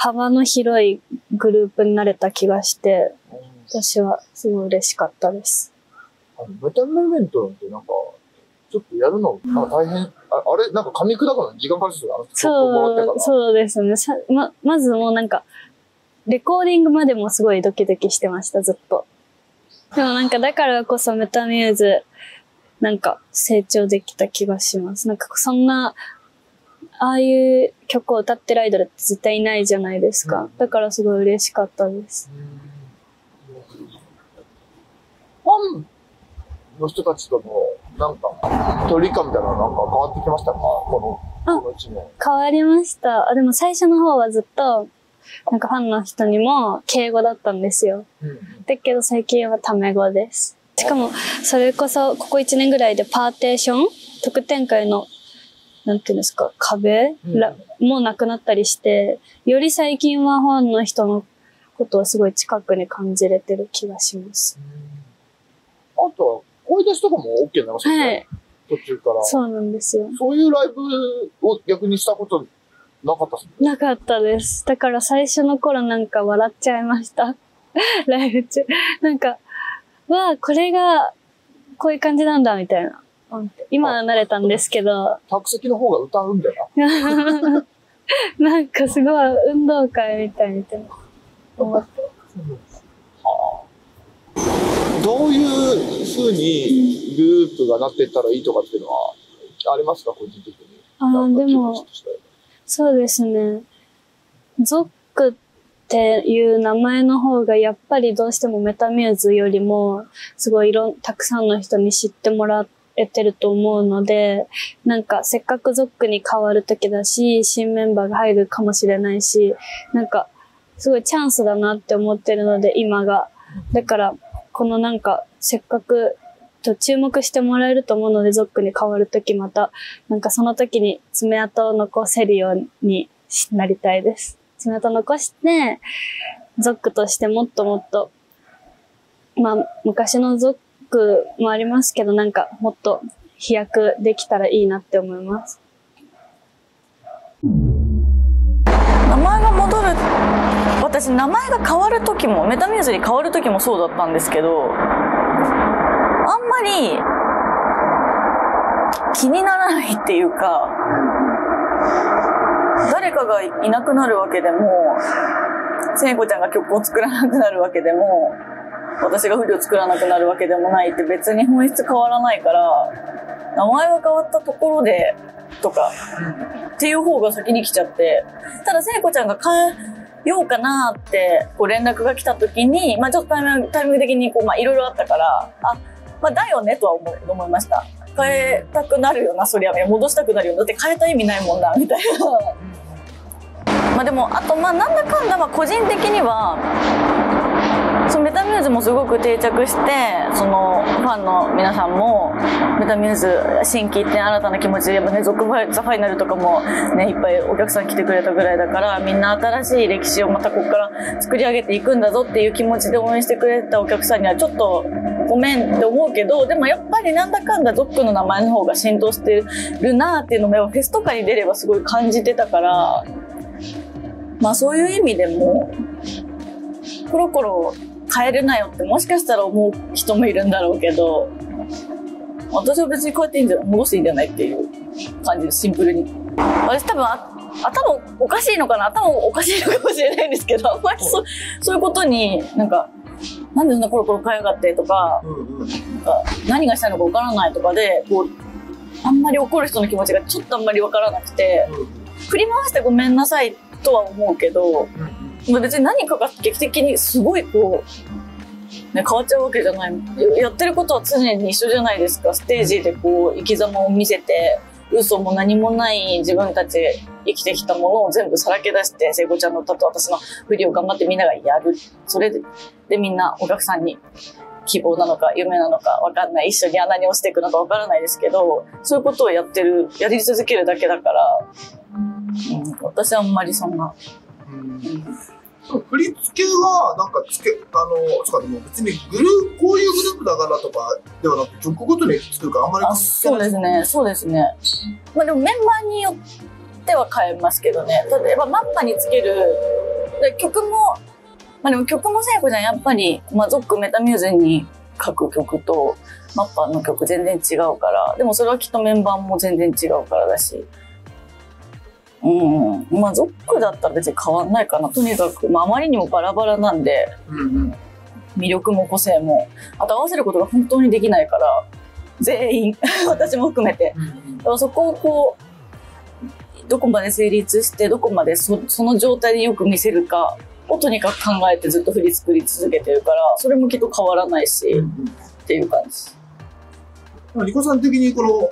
幅の広いグループになれた気がして、私はすごい嬉しかったです。あのメタメメントなんてなんか、ちょっとやるのなんか大変、うん、あ, あれなんか噛み砕くの時間かかるんですよ。そう、そうですね。さま、まずもうなんか、レコーディングまでもすごいドキドキしてました、ずっと。でもなんかだからこそメタミューズ、なんか成長できた気がします。なんかそんな、ああいう曲を歌ってるアイドルって絶対いないじゃないですか。うん、だからすごい嬉しかったです。ファンの人たちとのなんか取りかみたいななんか変わってきましたか？この、このいちねん。変わりました。あ、でも最初の方はずっとなんかファンの人にも敬語だったんですよ。うん、だけど最近はタメ語です。しかもそれこそここいちねんぐらいでパーテーション特典会のなんていうんですか、壁、うん、もうなくなったりして、より最近はファンの人のことをすごい近くに感じれてる気がします。あとは、声出しとかも オーケー になりましたね。はい、途中から。そうなんですよ。そういうライブを逆にしたことなかったですね。なかったです。だから最初の頃なんか笑っちゃいました。ライブ中。なんか、わあ、これが、こういう感じなんだ、みたいな。今は慣れたんですけど。客席の方が歌うんだよな。なんかすごい運動会みたいにって思って。どういう風にグループがなっていったらいいとかっていうのはありますか、個人的に。ああ、でも、そうですね。ゾックっていう名前の方がやっぱりどうしてもメタミューズよりもすごいいろん、たくさんの人に知ってもらって、得てると思うので、なんかせっかくゾックに変わる時だし、新メンバーが入るかもしれないし、なんかすごいチャンスだなって思ってるので、今が。だから、このなんかせっかく注目してもらえると思うので、ゾックに変わる時また、なんかその時に爪痕を残せるようになりたいです。爪痕残して、ゾックとしてもっともっと、まあ昔のゾッククもありますけど、なんかもっと飛躍できたらいいなって思います。名前が戻る、私名前が変わる時も、メタミューズに変わる時もそうだったんですけど、あんまり気にならないっていうか、誰かがいなくなるわけでも、聖子ちゃんが曲を作らなくなるわけでも、私が不良作らなくなるわけでもないって、別に本質変わらないから、名前が変わったところでとかっていう方が先に来ちゃって、ただ聖子ちゃんが変えようかなってこう連絡が来た時に、まあ、ちょっとタイミング、タイミング的にこう、まあ、いろいろあったから、あ、まあ、だよねとは思い、思いました。変えたくなるよな、そりゃ戻したくなるよな、だって変えた意味ないもんなみたいなまあでもあと、まあなんだかんだ、まあ個人的にはそのメタミューズもすごく定着して、そのファンの皆さんもメタミューズ新規一点新たな気持ちで、やっぱね、ゾックザファイナルとかもね、いっぱいお客さん来てくれたぐらいだから、みんな新しい歴史をまたここから作り上げていくんだぞっていう気持ちで応援してくれたお客さんにはちょっとごめんって思うけど、でもやっぱりなんだかんだゾックの名前の方が浸透してるなーっていうのも、フェスとかに出ればすごい感じてたから、まあそういう意味でもコロコロ変えるなよってもしかしたら思う人もいるんだろうけど、私は別に変えていいんじゃない、戻していいんじゃないっていう感じで、シンプルに。私多分あ頭おかしいのかな、頭おかしいのかもしれないんですけど、あんまり そ, そういうことになんか、なんでそんなコロコロ変えやがってとか、なんか何がしたいのか分からないとかでこう、あんまり怒る人の気持ちがちょっとあんまり分からなくて、振り回してごめんなさいとは思うけど、別に何かが劇的にすごいこう、ね、変わっちゃうわけじゃない。やってることは常に一緒じゃないですか。ステージでこう生き様を見せて、嘘も何もない自分たち生きてきたものを全部さらけ出して、聖子ちゃんの歌と私の振りを頑張ってみんながやる。それで、でみんなお客さんに希望なのか夢なのか分かんない、一緒に穴に落ちていくのか分からないですけど、そういうことをやってる、やり続けるだけだから、うん、私はあんまりそんな。うん振り付けはなんかつけあのつかでも別にグループこういうグループだからとかではなく、曲ごとに作るからあんまり関係ないですよね。そうですね、そうですね。まあでもメンバーによっては変えますけどね。例えばマッパにつけるで曲も、まあでも曲も聖子ちゃんやっぱり、まあ、ゾックメタミューズに書く曲とマッパの曲全然違うから、でもそれはきっとメンバーも全然違うからだし。うんうん、まあゾックだったら別に変わんないかな。とにかく、まあ、あまりにもバラバラなんで、うんうん、魅力も個性も、あと合わせることが本当にできないから、全員私も含めて、だからそこをこうどこまで成立して、どこまで そ, その状態でよく見せるかをとにかく考えてずっと振り作り続けてるから、それもきっと変わらないし、うん、うん、っていう感じ。リコさん的にこの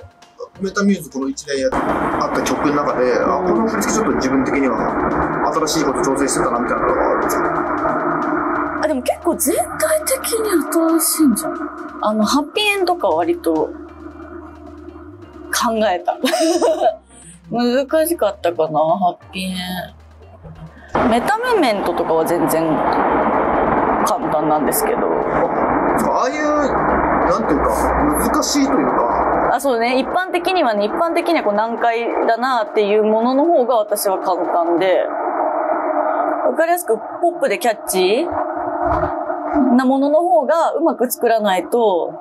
メタミューズこのいちねんやあった曲の中で、あ、この振り付けちょっと自分的には新しいこと調整してたなみたいなのがあるんですか？あ、でも結構全体的に新しいんじゃない？あのハッピーエンドとか割と考えた難しかったかな、ハッピーエンド。メタメメントとかは全然簡単なんですけど、 あ, ああいうなんていうか難しいというか、あ、そうね、一般的にはね、一般的にはこう難解だなっていうものの方が私は簡単で、わかりやすくポップでキャッチーなものの方がうまく作らないと、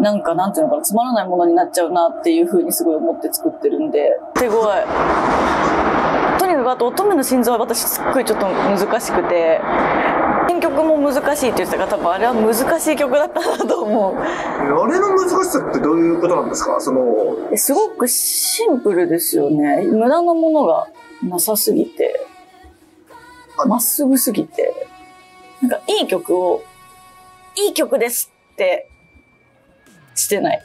なんかなんていうのかな、つまらないものになっちゃうなっていう風にすごい思って作ってるんで、すごい。とにかくあと乙女の心臓は私すっごいちょっと難しくて、新曲も難しいって言ってたから、多分あれは難しい曲だったなと思う。あれの難しさってどういうことなんですか？そのすごくシンプルですよね。無駄なものがなさすぎて、まっすぐすぎて、なんかいい曲をいい曲ですってしてない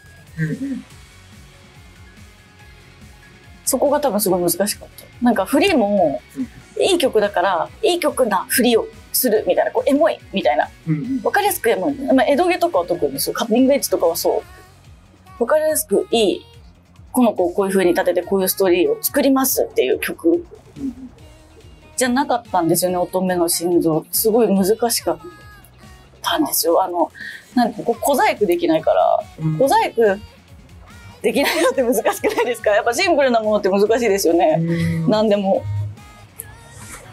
そこが多分すごい難しかった。なんか振りもいい曲だからいい曲な振りをするみたいな、こうエモいみたいな、分かりやすくエモい、まあ、江戸毛とかは特にそう、カッティングエッジとかはそう分かりやすくいい、この子をこういう風に立ててこういうストーリーを作りますっていう曲じゃなかったんですよね。乙女の心臓すごい難しかったんですよ。あのなんか小細工できないから、うん、小細工できないのって難しくないですか。やっぱシンプルなものって難しいですよね。うん、何でも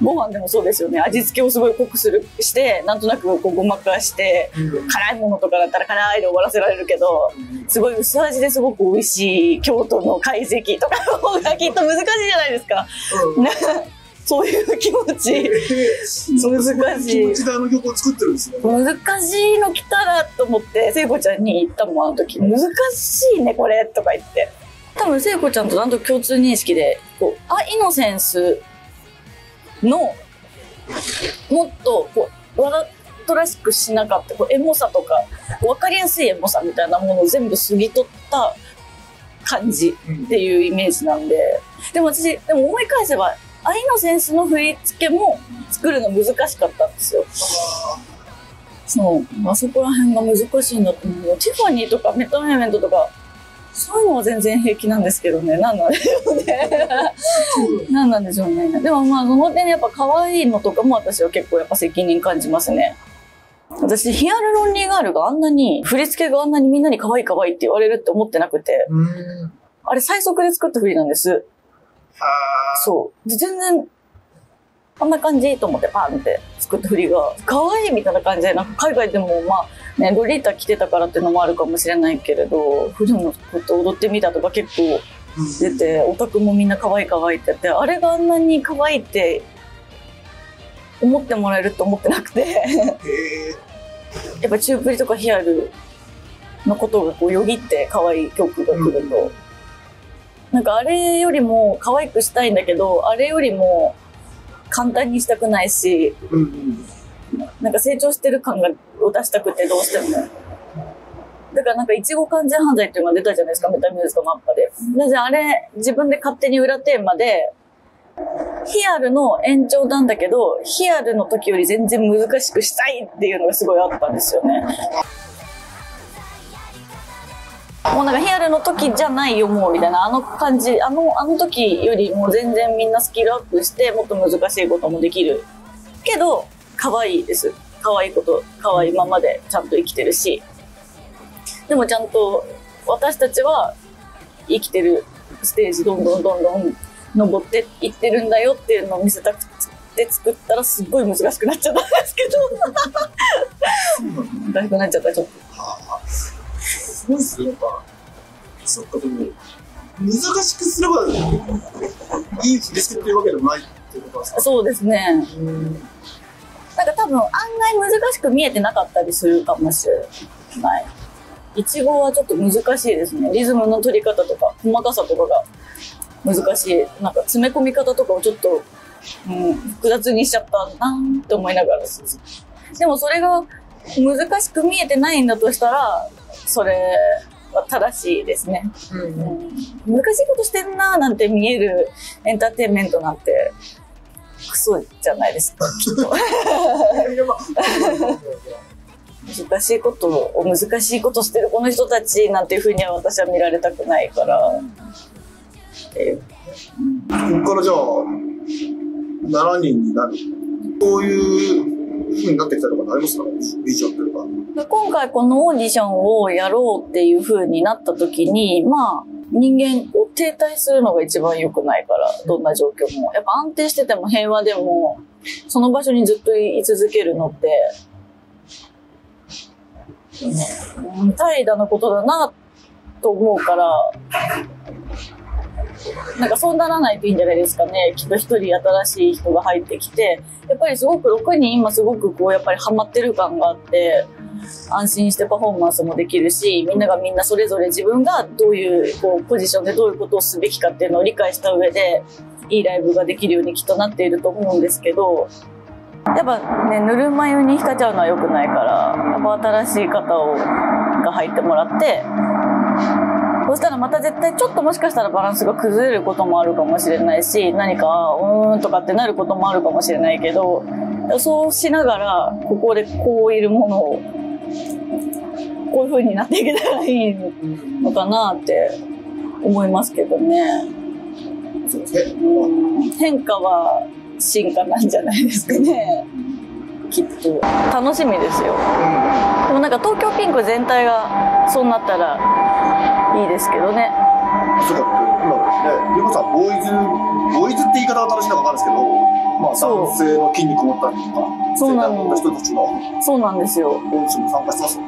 ご飯でもそうですよね。味付けをすごい濃くするしてなんとなくこうごまかして、うん、辛いものとかだったら辛いで終わらせられるけど、すごい薄味ですごく美味しい京都の懐石とかの方がきっと難しいじゃないですか。うんそういう気持ち難しい気持ちであの曲を作ってるんですね。難しいの来たらと思って聖子ちゃんに言ったもん、あの時難しいねこれとか言って、多分聖子ちゃんとなんと共通認識でこうあイノセンスのもっとこうわざとらしくしなかったこうエモさとか分かりやすいエモさみたいなものを全部過ぎ取った感じっていうイメージなんで、でも私でも思い返せばアイノセンスの振り付けも作るの難しかったんですよ。そう、あそこら辺が難しいんだと思う。ティファニーとかメタメメントとかそういうのは全然平気なんですけどね。なんなんでしょうね。なんなんでしょうね。でもまあその点やっぱ可愛いのとかも私は結構やっぱ責任感じますね。私ヒアルロンリーガールがあんなに振り付けがあんなにみんなに可愛い可愛いって言われるって思ってなくて、あれ最速で作った振りなんです。そうで全然あんな感じと思ってパンって作った振りが可愛いみたいな感じで、なんか海外でもまあねロリータ着てたからっていうのもあるかもしれないけれど、普段のこと踊ってみたとか結構出て、オタクもみんな可愛い可愛いってやって、あれがあんなに可愛いって思ってもらえると思ってなくてやっぱチュープリとかヒアルのことがこうよぎって可愛い曲が来ると。うんなんかあれよりも可愛くしたいんだけど、あれよりも簡単にしたくないし、うん、なんか成長してる感を出したくてどうしても。だからなんかいちご完全犯罪っていうのが出たじゃないですか、メタミューズのマッパで。だからあれ自分で勝手に裏テーマで、ヒアルの延長なんだけど、ヒアルの時より全然難しくしたいっていうのがすごいあったんですよね。もうなんかヒアルの時じゃないよもうみたいな、あの感じ、あのあの時よりも全然みんなスキルアップしてもっと難しいこともできるけど可愛いです。可愛いこと可愛いままでちゃんと生きてるし、でもちゃんと私たちは生きてるステージどんどんどんどん登っていってるんだよっていうのを見せたくて作ったらすっごい難しくなっちゃったんですけど難しくなっちゃったちょっと。すごいっすね、やっぱ。そっか、でも、難しくすれば、いい振り付けっていうわけでもないっていうことですか？そうですね。なんか多分、案外難しく見えてなかったりするかもしれない。イチゴはちょっと難しいですね。リズムの取り方とか、細かさとかが難しい。なんか、詰め込み方とかをちょっと、うん、複雑にしちゃったなって思いながら。でも、それが難しく見えてないんだとしたら、それは正しいですね。うん、難しいことしてんなーなんて見えるエンターテインメントなんてクソじゃないですかきっと難しいことを難しいことしてるこの人たちなんていうふうには私は見られたくないからっていう。ここからじゃあしちにんになる、そういうになってきたとかなりますかね、ビジョンというか。今回このオーディションをやろうっていう風になった時に、まあ人間こう停滞するのが一番良くないから、どんな状況もやっぱ安定してても平和でもその場所にずっと居続けるのって、うん、怠惰なことだなと思うから、なんかそうならないといいんじゃないですかね。きっと一人新しい人が入ってきて、やっぱりすごくろくにん今すごくこうやっぱりハマってる感があって、安心してパフォーマンスもできるし、みんながみんなそれぞれ自分がどういうこうポジションでどういうことをすべきかっていうのを理解した上でいいライブができるようにきっとなっていると思うんですけど、やっぱねぬるま湯に浸っちゃうのは良くないから、やっぱ新しい方をが入ってもらって、そしたらまた絶対ちょっともしかしたらバランスが崩れることもあるかもしれないし、何かうーんとかってなることもあるかもしれないけど、そうしながらここでこういるものをこういう風になっていけたらいいのかなって思いますけどね。変化は進化なんじゃないですかね。きっと楽しみですよ、うん、でもなんか東京ピンク全体がそうなったらいいですけどね。そうだって今ね、リコさんボーイズボーイズって言い方が正しいのか分かるんですけど、まあ、男性の筋肉持ったりとかそうなんですよ。人たちのそうなんですよ。練習に参加してますよ。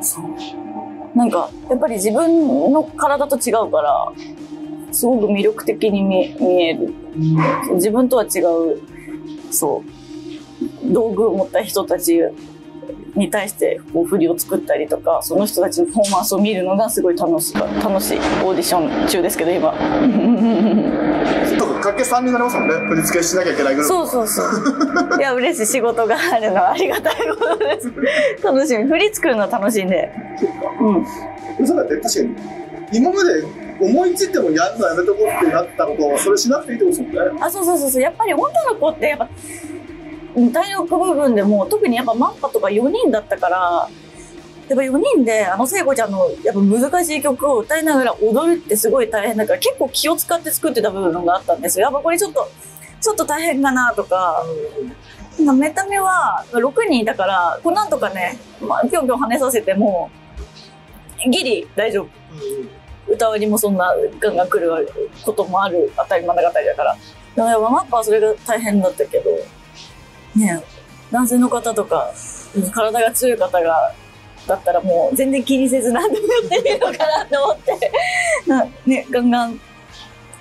そうなんかやっぱり自分の体と違うからすごく魅力的に 見, 見える、うん、自分とは違うそう道具を持った人たちに対してこう振りを作ったりとか、その人たちのパフォーマンスを見るのがすごい楽しい楽しいオーディション中ですけど今。かけさんになりますもんね、振り付けしなきゃいけないぐらい。そうそうそういや嬉しい、仕事があるのはありがたいことです楽しみ、振り作るのは楽しいんで。うん、そうだって確かに今まで思いついてもやるのやめとこうってなったことをそれしなくていいってことですもんね。あ、そうそうそうそう、やっぱり女の子ってやっぱ体力部分でも特にやっぱマンパとかよにんだったから、やっぱよにんであの聖子ちゃんのやっぱ難しい曲を歌いながら踊るってすごい大変だから、結構気を使って作ってた部分があったんですよ。やっぱこれちょっとちょっと大変かなとか、うん、メタメはろくにんいたからこうなんとかね、まあ、ぴょんぴょん跳ねさせてもギリ大丈夫。うん、歌割りもそんなガンガン来ることもある当たり前の方だから、だからマッパはそれが大変だったけどね。男性の方とか体が強い方がだったらもう全然気にせず何でもやってるのかなと思ってな、ね、ガンガン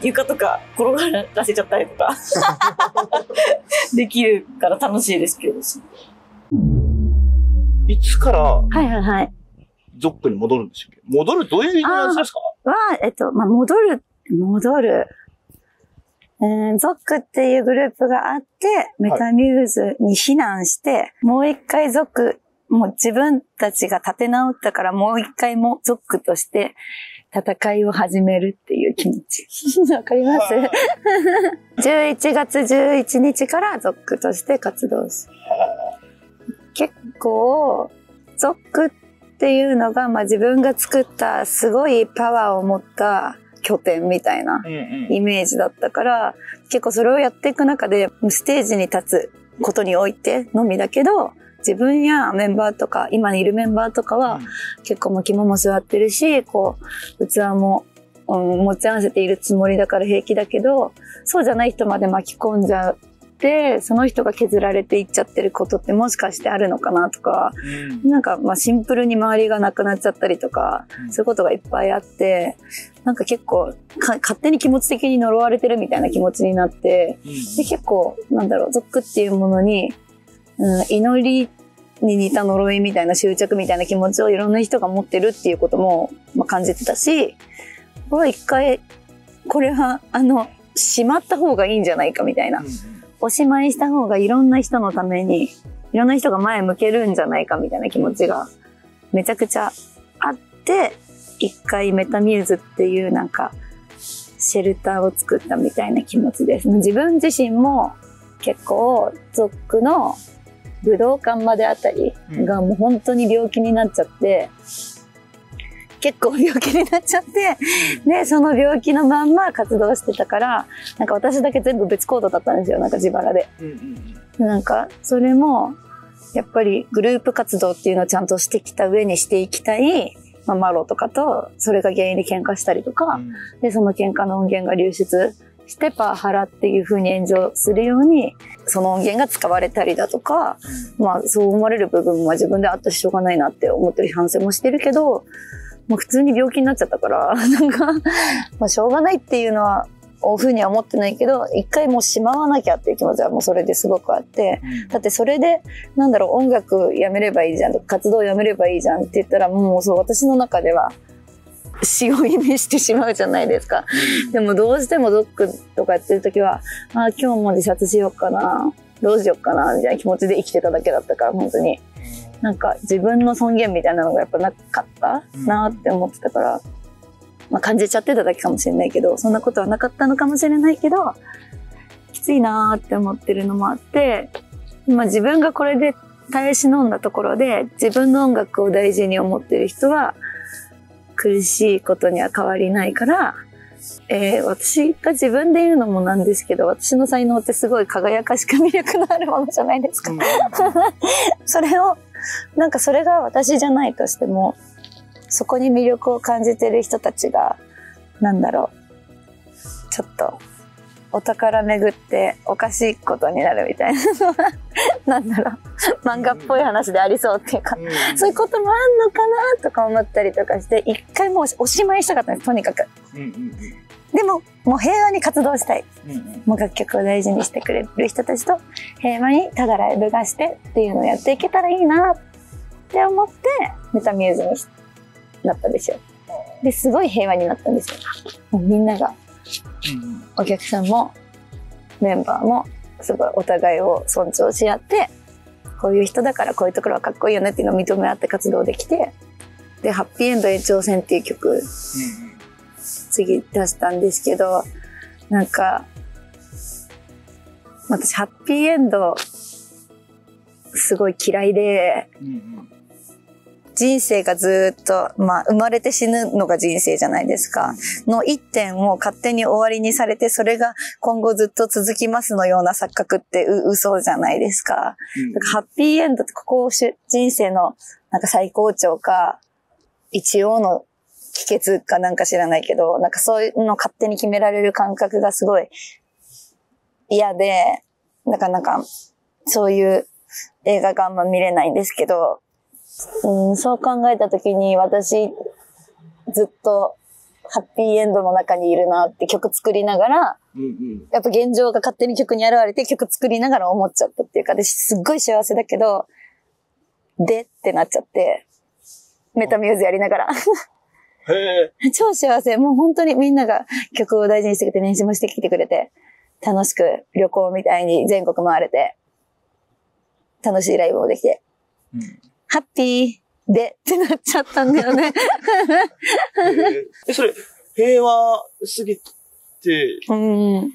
床とか転がらせちゃったりとかできるから楽しいですけど。いつからはいはいはいゾックに戻るんでしたっけ？戻るどういう意味ですか？は、えっと、まあ、戻る、戻る。えー、ゾックっていうグループがあって、メタミューズに避難して、はい、もう一回ゾック、もう自分たちが立て直ったから、もう一回もゾックとして戦いを始めるっていう気持ち。わかりますじゅういちがつじゅういちにちからゾックとして活動し。結構、ゾックって、っていうのが、まあ、自分が作ったすごいパワーを持った拠点みたいなイメージだったから、うんうん、結構それをやっていく中でステージに立つことにおいてのみだけど、自分やメンバーとか今いるメンバーとかは結構もう肝も座ってるし、こう器も、うん、持ち合わせているつもりだから平気だけど、そうじゃない人まで巻き込んじゃう。でその人が削られていっちゃってることってもしかしてあるのかなとか、うん、なんかまあシンプルに周りがなくなっちゃったりとか、うん、そういうことがいっぱいあって、なんか結構か勝手に気持ち的に呪われてるみたいな気持ちになって、うん、で結構なんだろう、ゾックっていうものに、うん、祈りに似た呪いみたいな執着みたいな気持ちをいろんな人が持ってるっていうこともまあ感じてたし、これ一回これはあのしまった方がいいんじゃないかみたいな。うん、おしまいした方がいろんな人のために、いろんな人が前向けるんじゃないかみたいな気持ちがめちゃくちゃあって、一回メタミューズっていうなんかシェルターを作ったみたいな気持ちです。自分自身も結構ゾックの武道館まであたりがもう本当に病気になっちゃって、結構病気になっちゃって、で、その病気のまんま活動してたから、なんか私だけ全部別行動だったんですよ、なんか自腹で。なんか、それも、やっぱりグループ活動っていうのをちゃんとしてきた上にしていきたい、まあ、マロとかと、それが原因で喧嘩したりとか、うん、で、その喧嘩の音源が流出して、パワハラっていう風に炎上するように、その音源が使われたりだとか、まあ、そう思われる部分は自分であったししょうがないなって思ってる反省もしてるけど、もう普通に病気になっちゃったから、なんか、まあしょうがないっていうのは、こういうふうには思ってないけど、一回もうしまわなきゃっていう気持ちはもうそれですごくあって、だってそれで、なんだろう、音楽やめればいいじゃんとか、活動やめればいいじゃんって言ったら、もうそう、私の中では、死を意味してしまうじゃないですか。でもどうしてもゾックとかやってるときは、ああ、今日も自殺しようかな、どうしようかな、みたいな気持ちで生きてただけだったから、本当に。なんか自分の尊厳みたいなのがやっぱなかったなって思ってたから、まあ、感じちゃってただけかもしれないけど、そんなことはなかったのかもしれないけど、きついなーって思ってるのもあって、まあ、自分がこれで耐え忍んだところで自分の音楽を大事に思ってる人は苦しいことには変わりないから、えー、私が自分で言うのもなんですけど、私の才能ってすごい輝かしく魅力のあるものじゃないですか。それを、なんかそれが私じゃないとしても、そこに魅力を感じてる人たちが、なんだろう、ちょっと、お宝巡っておかしいことになるみたいなのは、なんだろう、漫画っぽい話でありそうっていうか、うん、そういうこともあんのかなとか思ったりとかして、一回もうおしまいしたかったんです、とにかく。うんうん、でも、もう平和に活動したい。うんうん、もう楽曲を大事にしてくれる人たちと、平和にただライブがしてっていうのをやっていけたらいいなって思って、メタミューズになったんですよ。で、すごい平和になったんですよ。もうみんなが。お客さんもメンバーもすごいお互いを尊重し合って、こういう人だからこういうところはかっこいいよねっていうのを認め合って活動できて、で「ハッピーエンド延長戦」っていう曲次出したんですけど、なんか私ハッピーエンドすごい嫌いで、人生がずっと、まあ、生まれて死ぬのが人生じゃないですか。の一点を勝手に終わりにされて、それが今後ずっと続きますのような錯覚って嘘じゃないですか。うん、だからハッピーエンドって、ここを人生のなんか最高潮か、一応の帰結かなんか知らないけど、なんかそういうのを勝手に決められる感覚がすごい嫌で、なかなかそういう映画があんま見れないんですけど、うん、そう考えたときに、私ずっとハッピーエンドの中にいるなって曲作りながら、うんうん、やっぱ現状が勝手に曲に現れて曲作りながら思っちゃったっていうか、で、すっごい幸せだけど、でってなっちゃって、メタミューズやりながら。へー。超幸せ。もう本当にみんなが曲を大事にしてくれて、練習もしてきてくれて、楽しく旅行みたいに全国回れて、楽しいライブもできて。うん、ハッピーでってなっちゃったんだよね。え、それ、平和すぎて、うん、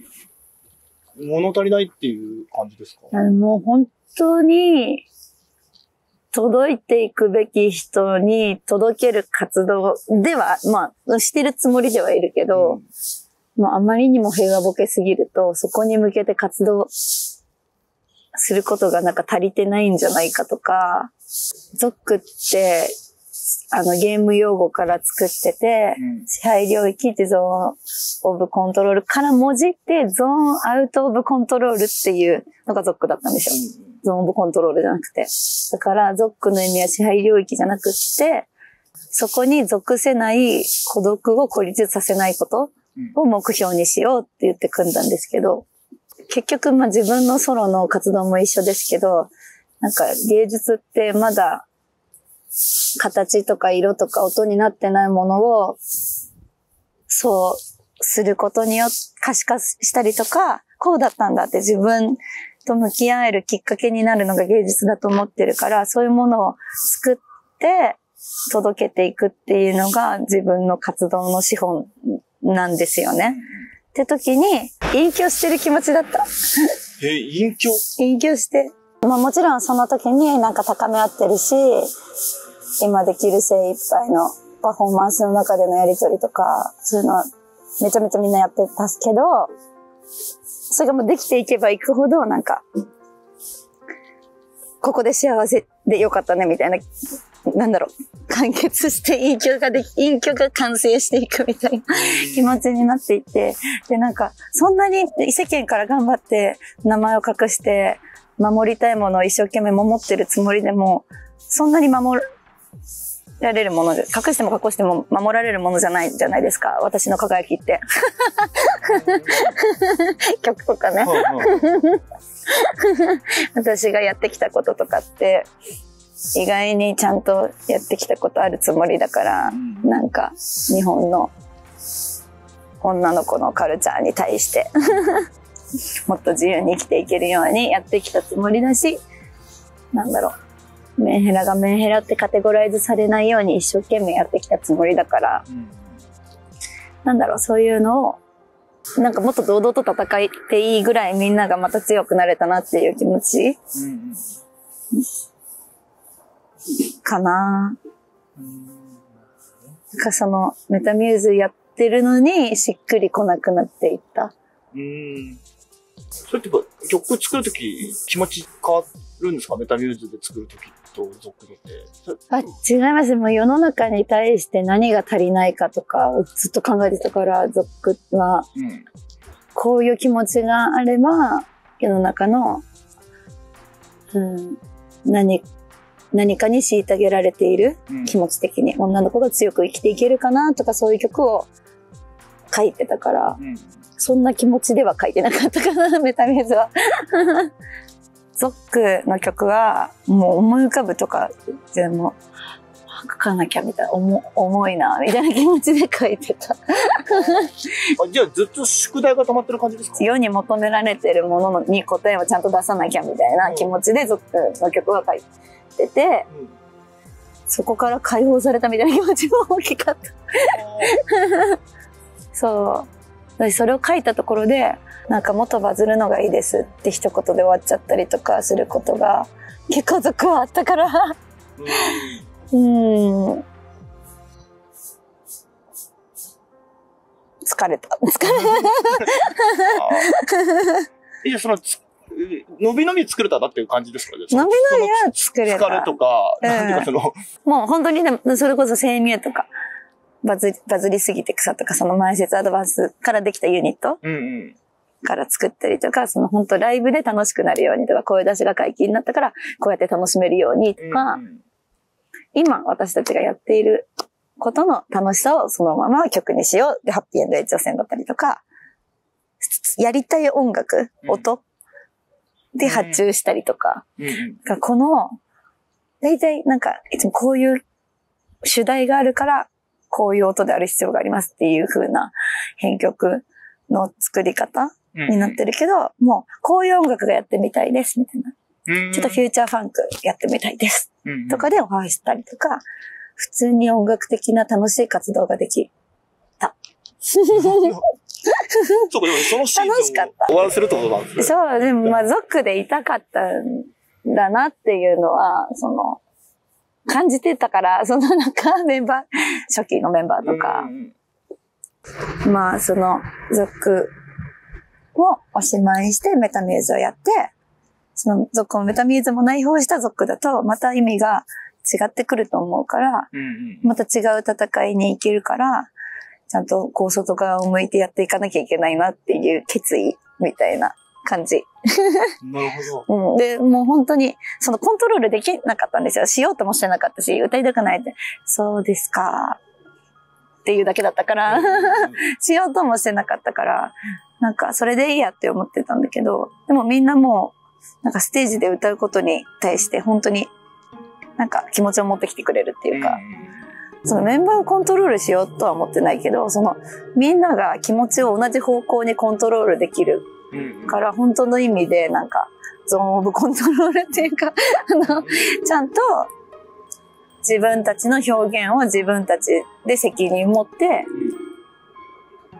物足りないっていう感じですか？もう本当に、届いていくべき人に届ける活動では、まあ、してるつもりではいるけど、うん、まあ、あまりにも平和ボケすぎると、そこに向けて活動することがなんか足りてないんじゃないかとか、ゾックって、あの、ゲーム用語から作ってて、うん、支配領域ってゾーンオブコントロールから文字ってゾーンアウトオブコントロールっていうのがゾックだったんですよ。うん、ゾーンオブコントロールじゃなくて。だから、ゾックの意味は支配領域じゃなくって、そこに属せない孤独を孤立させないことを目標にしようって言って組んだんですけど、結局、まあ自分のソロの活動も一緒ですけど、なんか芸術ってまだ形とか色とか音になってないものをそうすることによって可視化したりとか、こうだったんだって自分と向き合えるきっかけになるのが芸術だと思ってるから、そういうものを作って届けていくっていうのが自分の活動の資本なんですよね。って時に隠居してる気持ちだった。え、隠居？隠居して。まあもちろんその時になんか高め合ってるし、今できる精一杯のパフォーマンスの中でのやりとりとか、そういうのはめちゃめちゃみんなやってたけど、それがもうできていけばいくほどなんか、ここで幸せでよかったねみたいな、なんだろう、完結して陰虚ができ、陰虚が完成していくみたいな気持ちになっていて、でなんかそんなに世間から頑張って名前を隠して、守りたいものを一生懸命守ってるつもりでも、そんなに守られるもので、隠しても隠しても守られるものじゃないじゃないですか、私の輝きって。曲とかね。私がやってきたこととかって、意外にちゃんとやってきたことあるつもりだから、なんか日本の女の子のカルチャーに対して。もっと自由に生きていけるようにやってきたつもりだし、なんだろう、メンヘラがメンヘラってカテゴライズされないように一生懸命やってきたつもりだから、うん、なんだろう、そういうのを、なんかもっと堂々と戦えていいぐらいみんながまた強くなれたなっていう気持ち、うん、かなぁ。うん、なんかその、メタミューズやっってるのにしっくりこなくなっていった。うん。そういえば曲作るとき気持ち変わるんですか？メタミューズで作るときとゾックでって。あ、違います。もう世の中に対して何が足りないかとかをずっと考えてたから、ゾックは、うん、こういう気持ちがあれば世の中の、うん、何、何かに虐げられている、うん、気持ち的に女の子が強く生きていけるかなとかそういう曲を書いてたから、うん、そんな気持ちでは書いてなかったかな、メタミューズは。ゾックの曲はもう思い浮かぶとかでも書かなきゃみたいな、重いなみたいな気持ちで書いてた。あ、じゃあずっと宿題が溜まってる感じですか？世に求められてるものに答えをちゃんと出さなきゃみたいな気持ちでゾックの曲は書いてた。てて、うん、そこから解放されたみたいな気持ちも大きかったそう、それを書いたところでなんかもっとバズるのがいいですって一言で終わっちゃったりとかすることが結構ゾックはあったからうん、うん、疲れた疲れたいやその伸び伸び作れたなっていう感じですかね。伸び伸びは作れた。疲れとか、うん、なんていうかその。もう本当に、ね、それこそ生乳とか、バズり、バズりすぎて草とか、その前説アドバンスからできたユニットから作ったりとか、その本当ライブで楽しくなるようにとか、声出しが解禁になったから、こうやって楽しめるようにとか、うんうん、今私たちがやっていることの楽しさをそのまま曲にしよう。で、ハッピーエンドエッジ線だったりとか、やりたい音楽、音、うんで発注したりとか。うんうん、だからこの、大体なんか、いつもこういう主題があるから、こういう音である必要がありますっていう風な編曲の作り方になってるけど、うんうん、もうこういう音楽がやってみたいです、みたいな。うんうん、ちょっとフューチャーファンクやってみたいです。うんうん、とかでオファーしたりとか、普通に音楽的な楽しい活動ができた。そうでもそのシーズンを終わらせるってことなんですね。そう、でもまあ、ゾックでいたかったんだなっていうのは、その、感じてたから、その中、メンバー、初期のメンバーとか、まあ、その、ゾックをおしまいして、メタミューズをやって、その、ゾックもメタミューズも内包したゾックだと、また意味が違ってくると思うから、うんうん、また違う戦いに行けるから、ちゃんとこう外側を向いてやっていかなきゃいけないなっていう決意みたいな感じ。なるほど、うん。で、もう本当にそのコントロールできなかったんですよ。しようともしてなかったし、歌いたくないって、そうですかっていうだけだったから、しようともしてなかったから、なんかそれでいいやって思ってたんだけど、でもみんなもうなんかステージで歌うことに対して本当になんか気持ちを持ってきてくれるっていうか、そのメンバーをコントロールしようとは思ってないけど、そのみんなが気持ちを同じ方向にコントロールできるから、本当の意味でなんかゾーンオブコントロールっていうか、あの、ちゃんと自分たちの表現を自分たちで責任持って、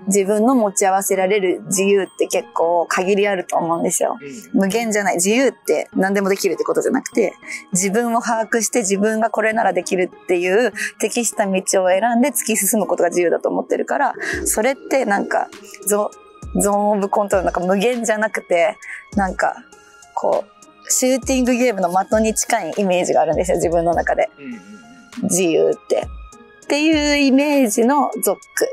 自分の持ち合わせられる自由って結構限りあると思うんですよ。無限じゃない。自由って何でもできるってことじゃなくて、自分を把握して自分がこれならできるっていう適した道を選んで突き進むことが自由だと思ってるから、それってなんかゾ、ゾーンオブコントロールなんか無限じゃなくて、なんかこう、シューティングゲームの的に近いイメージがあるんですよ、自分の中で。自由って。っていうイメージのゾック。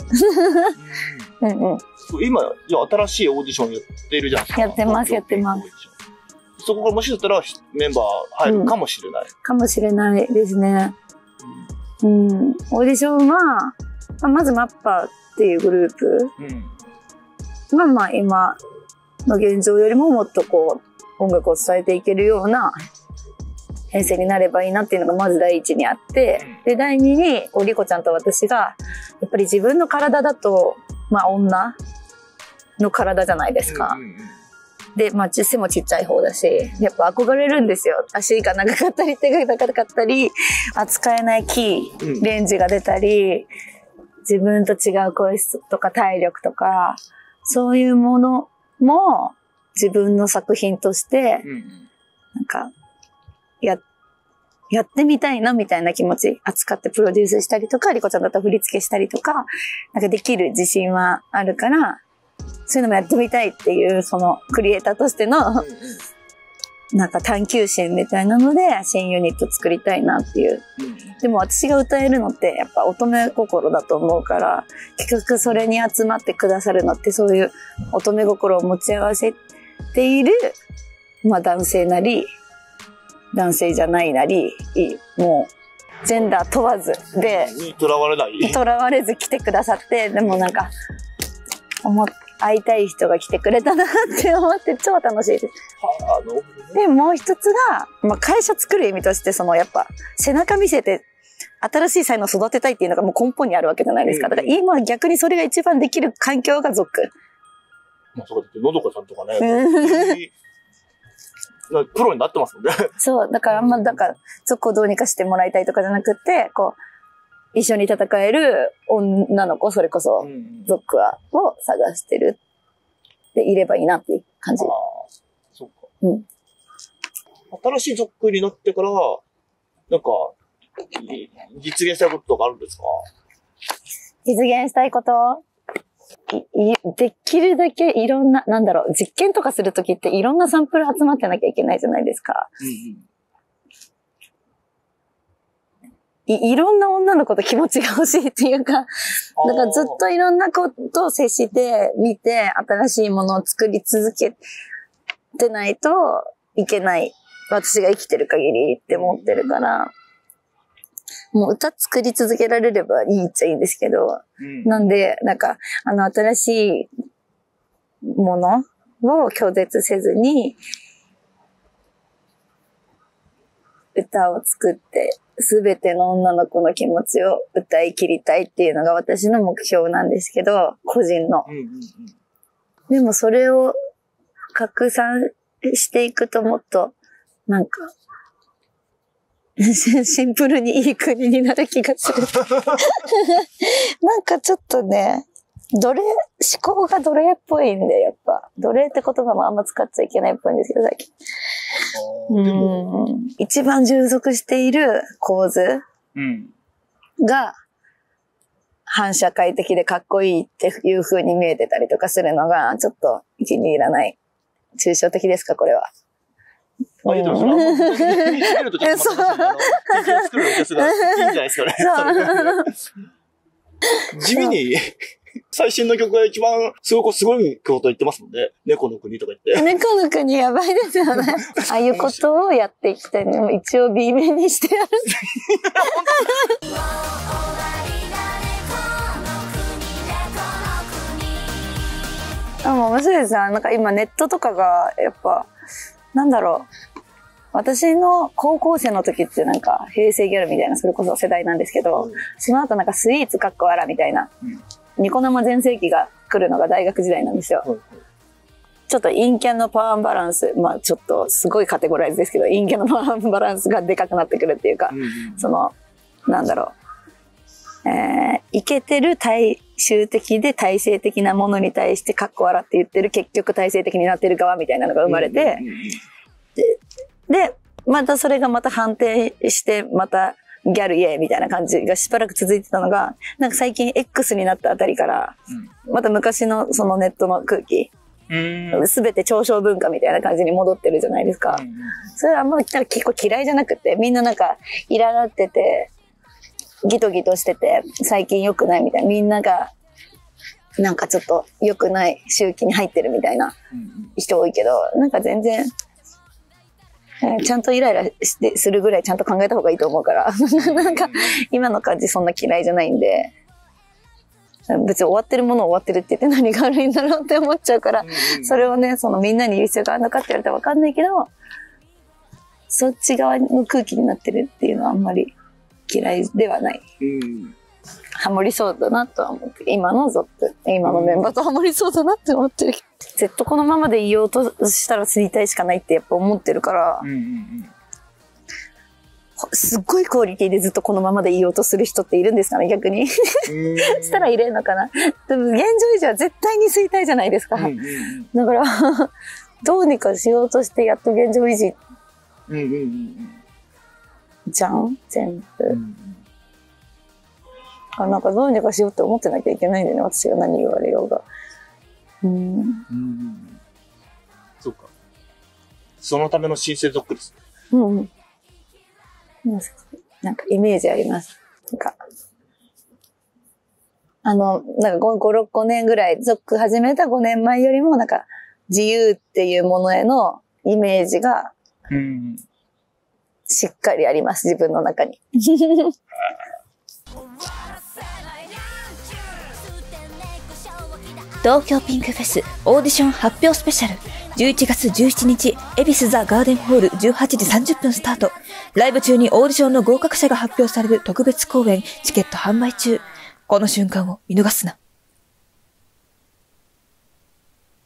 うんうん、今、じゃあ新しいオーディションやってるじゃないですか。やってます、やってます。そこがもしだったらメンバー入るかもしれない。うん、かもしれないですね。うん、うん。オーディションは、まずマッパーっていうグループが、うん、まあ今の現状よりももっとこう音楽を伝えていけるような編成になればいいなっていうのがまず第一にあって、で、第二に、こう、リコちゃんと私が、やっぱり自分の体だと、まあ、女の体じゃないですか。で、まあ、背もちっちゃい方だし、やっぱ憧れるんですよ。足が長かったり、手が長かったり、扱えないキー、レンジが出たり、自分と違う声質とか体力とか、そういうものも自分の作品として、なんか、ややってみたいなみたいな気持ち扱ってプロデュースしたりとか、リコちゃんだったら振り付けしたりとか、なんかできる自信はあるから、そういうのもやってみたいっていう、そのクリエイターとしての、なんか探求心みたいなので、新ユニット作りたいなっていう。でも私が歌えるのってやっぱ乙女心だと思うから、結局それに集まってくださるのってそういう乙女心を持ち合わせている、まあ男性なり、男性じゃないなり、もう、ジェンダー問わずで、囚われない。囚われず来てくださって、でもなんか、思っ、会いたい人が来てくれたなって思って、超楽しいです。で、もう一つが、まあ、会社作る意味として、そのやっぱ、背中見せて、新しい才能を育てたいっていうのがもう根本にあるわけじゃないですか。だから今逆にそれが一番できる環境がゾック。まあ、そうだって、のどかさんとかね。プロになってますもんね。そう。だからあんま、だから、そこをどうにかしてもらいたいとかじゃなくて、こう、一緒に戦える女の子、それこそ、ゾックは、を探してるでいればいいなっていう感じ。ああ、そうか。うん。新しいゾックになってから、なんか、実現したいこととかあるんですか？実現したいこと？いできるだけいろんな、なんだろう、実験とかするときっていろんなサンプル集まってなきゃいけないじゃないですか。うんうん、い、いろんな女の子と気持ちが欲しいっていうか、だからずっといろんなことを接して、見て、新しいものを作り続けてないといけない。私が生きてる限りって思ってるから。もう歌作り続けられればいいっちゃいいんですけど、うん、なんで、なんか、あの、新しいものを拒絶せずに、歌を作って、すべての女の子の気持ちを歌い切りたいっていうのが私の目標なんですけど、個人の。でもそれを拡散していくともっと、なんか、シンプルにいい国になる気がする。なんかちょっとね、奴隷、思考が奴隷っぽいんで、やっぱ。奴隷って言葉もあんま使っちゃいけないっぽいんですけど、最近。うん。一番従属している構図が反社会的でかっこいいっていう風に見えてたりとかするのが、ちょっと気に入らない。抽象的ですか、これは。あ、いいと思います。そう。作るお客さんがいいんじゃないですかね。地味に、最新の曲が一番すごくすごいこと言ってますもんね。猫の国とか言って。猫の国やばいですよね。ああいうことをやっていきたいのも一応 B 面にしてやる。あ、もう面白いですね。なんか今ネットとかが、やっぱ、なんだろう。私の高校生の時ってなんか平成ギャルみたいな、それこそ世代なんですけど、うん、その後なんかスイーツかっこわらみたいな、うん、ニコ生全盛期が来るのが大学時代なんですよ。うん、ちょっと陰キャのパワーバランス、まあちょっとすごいカテゴライズですけど、陰キャのパワーバランスがでかくなってくるっていうか、うん、その、なんだろう。えー、イケてる体、集的で体制的なものに対してかっこ笑って言ってる、結局体制的になってる側みたいなのが生まれて、で、またそれがまた反転して、またギャルイエーみたいな感じがしばらく続いてたのが、なんか最近 X になったあたりから、また昔のそのネットの空気、すべて嘲笑文化みたいな感じに戻ってるじゃないですか。それはあんま結構嫌いじゃなくて、みんななんか苛立ってて、ギトギトしてて、最近良くないみたいな。みんなが、なんかちょっと良くない周期に入ってるみたいな人多いけど、なんか全然、ちゃんとイライラしてするぐらいちゃんと考えた方がいいと思うから、なんか今の感じそんな嫌いじゃないんで、別に終わってるものを終わってるって言って何が悪いんだろうって思っちゃうから、それをね、そのみんなに言う必要があるのかって言われたらわかんないけど、そっち側の空気になってるっていうのはあんまり、嫌いではない。うん、ハモりそうだなとは思って、今のゾック、今のメンバーとハモりそうだなって思ってる。ずっとこのままでいようとしたら衰退しかないってやっぱ思ってるから、すっごいクオリティでずっとこのままでいようとする人っているんですかね、逆に。したらいれんのかな。でも現状維持は絶対に衰退じゃないですか。だから、どうにかしようとしてやっと現状維持。じゃん全部、うん、あ、なんかどうにかしようって思ってなきゃいけないんだよね、私が何言われようが。うん、うん、そうか、そのための新生ゾックです。うんうん、なんかイメージあります。なんかあの、なんかご、ろく、ごねんぐらい、ゾック始めたごねんまえよりも、なんか、自由っていうものへのイメージが、しっかりあります、自分の中に。東京ピンクフェスオーディション発表スペシャル。じゅういちがつじゅうしちにち、恵比寿ザ・ガーデンホールじゅうはちじさんじゅっぷんスタート。ライブ中にオーディションの合格者が発表される特別公演、チケット販売中。この瞬間を見逃すな。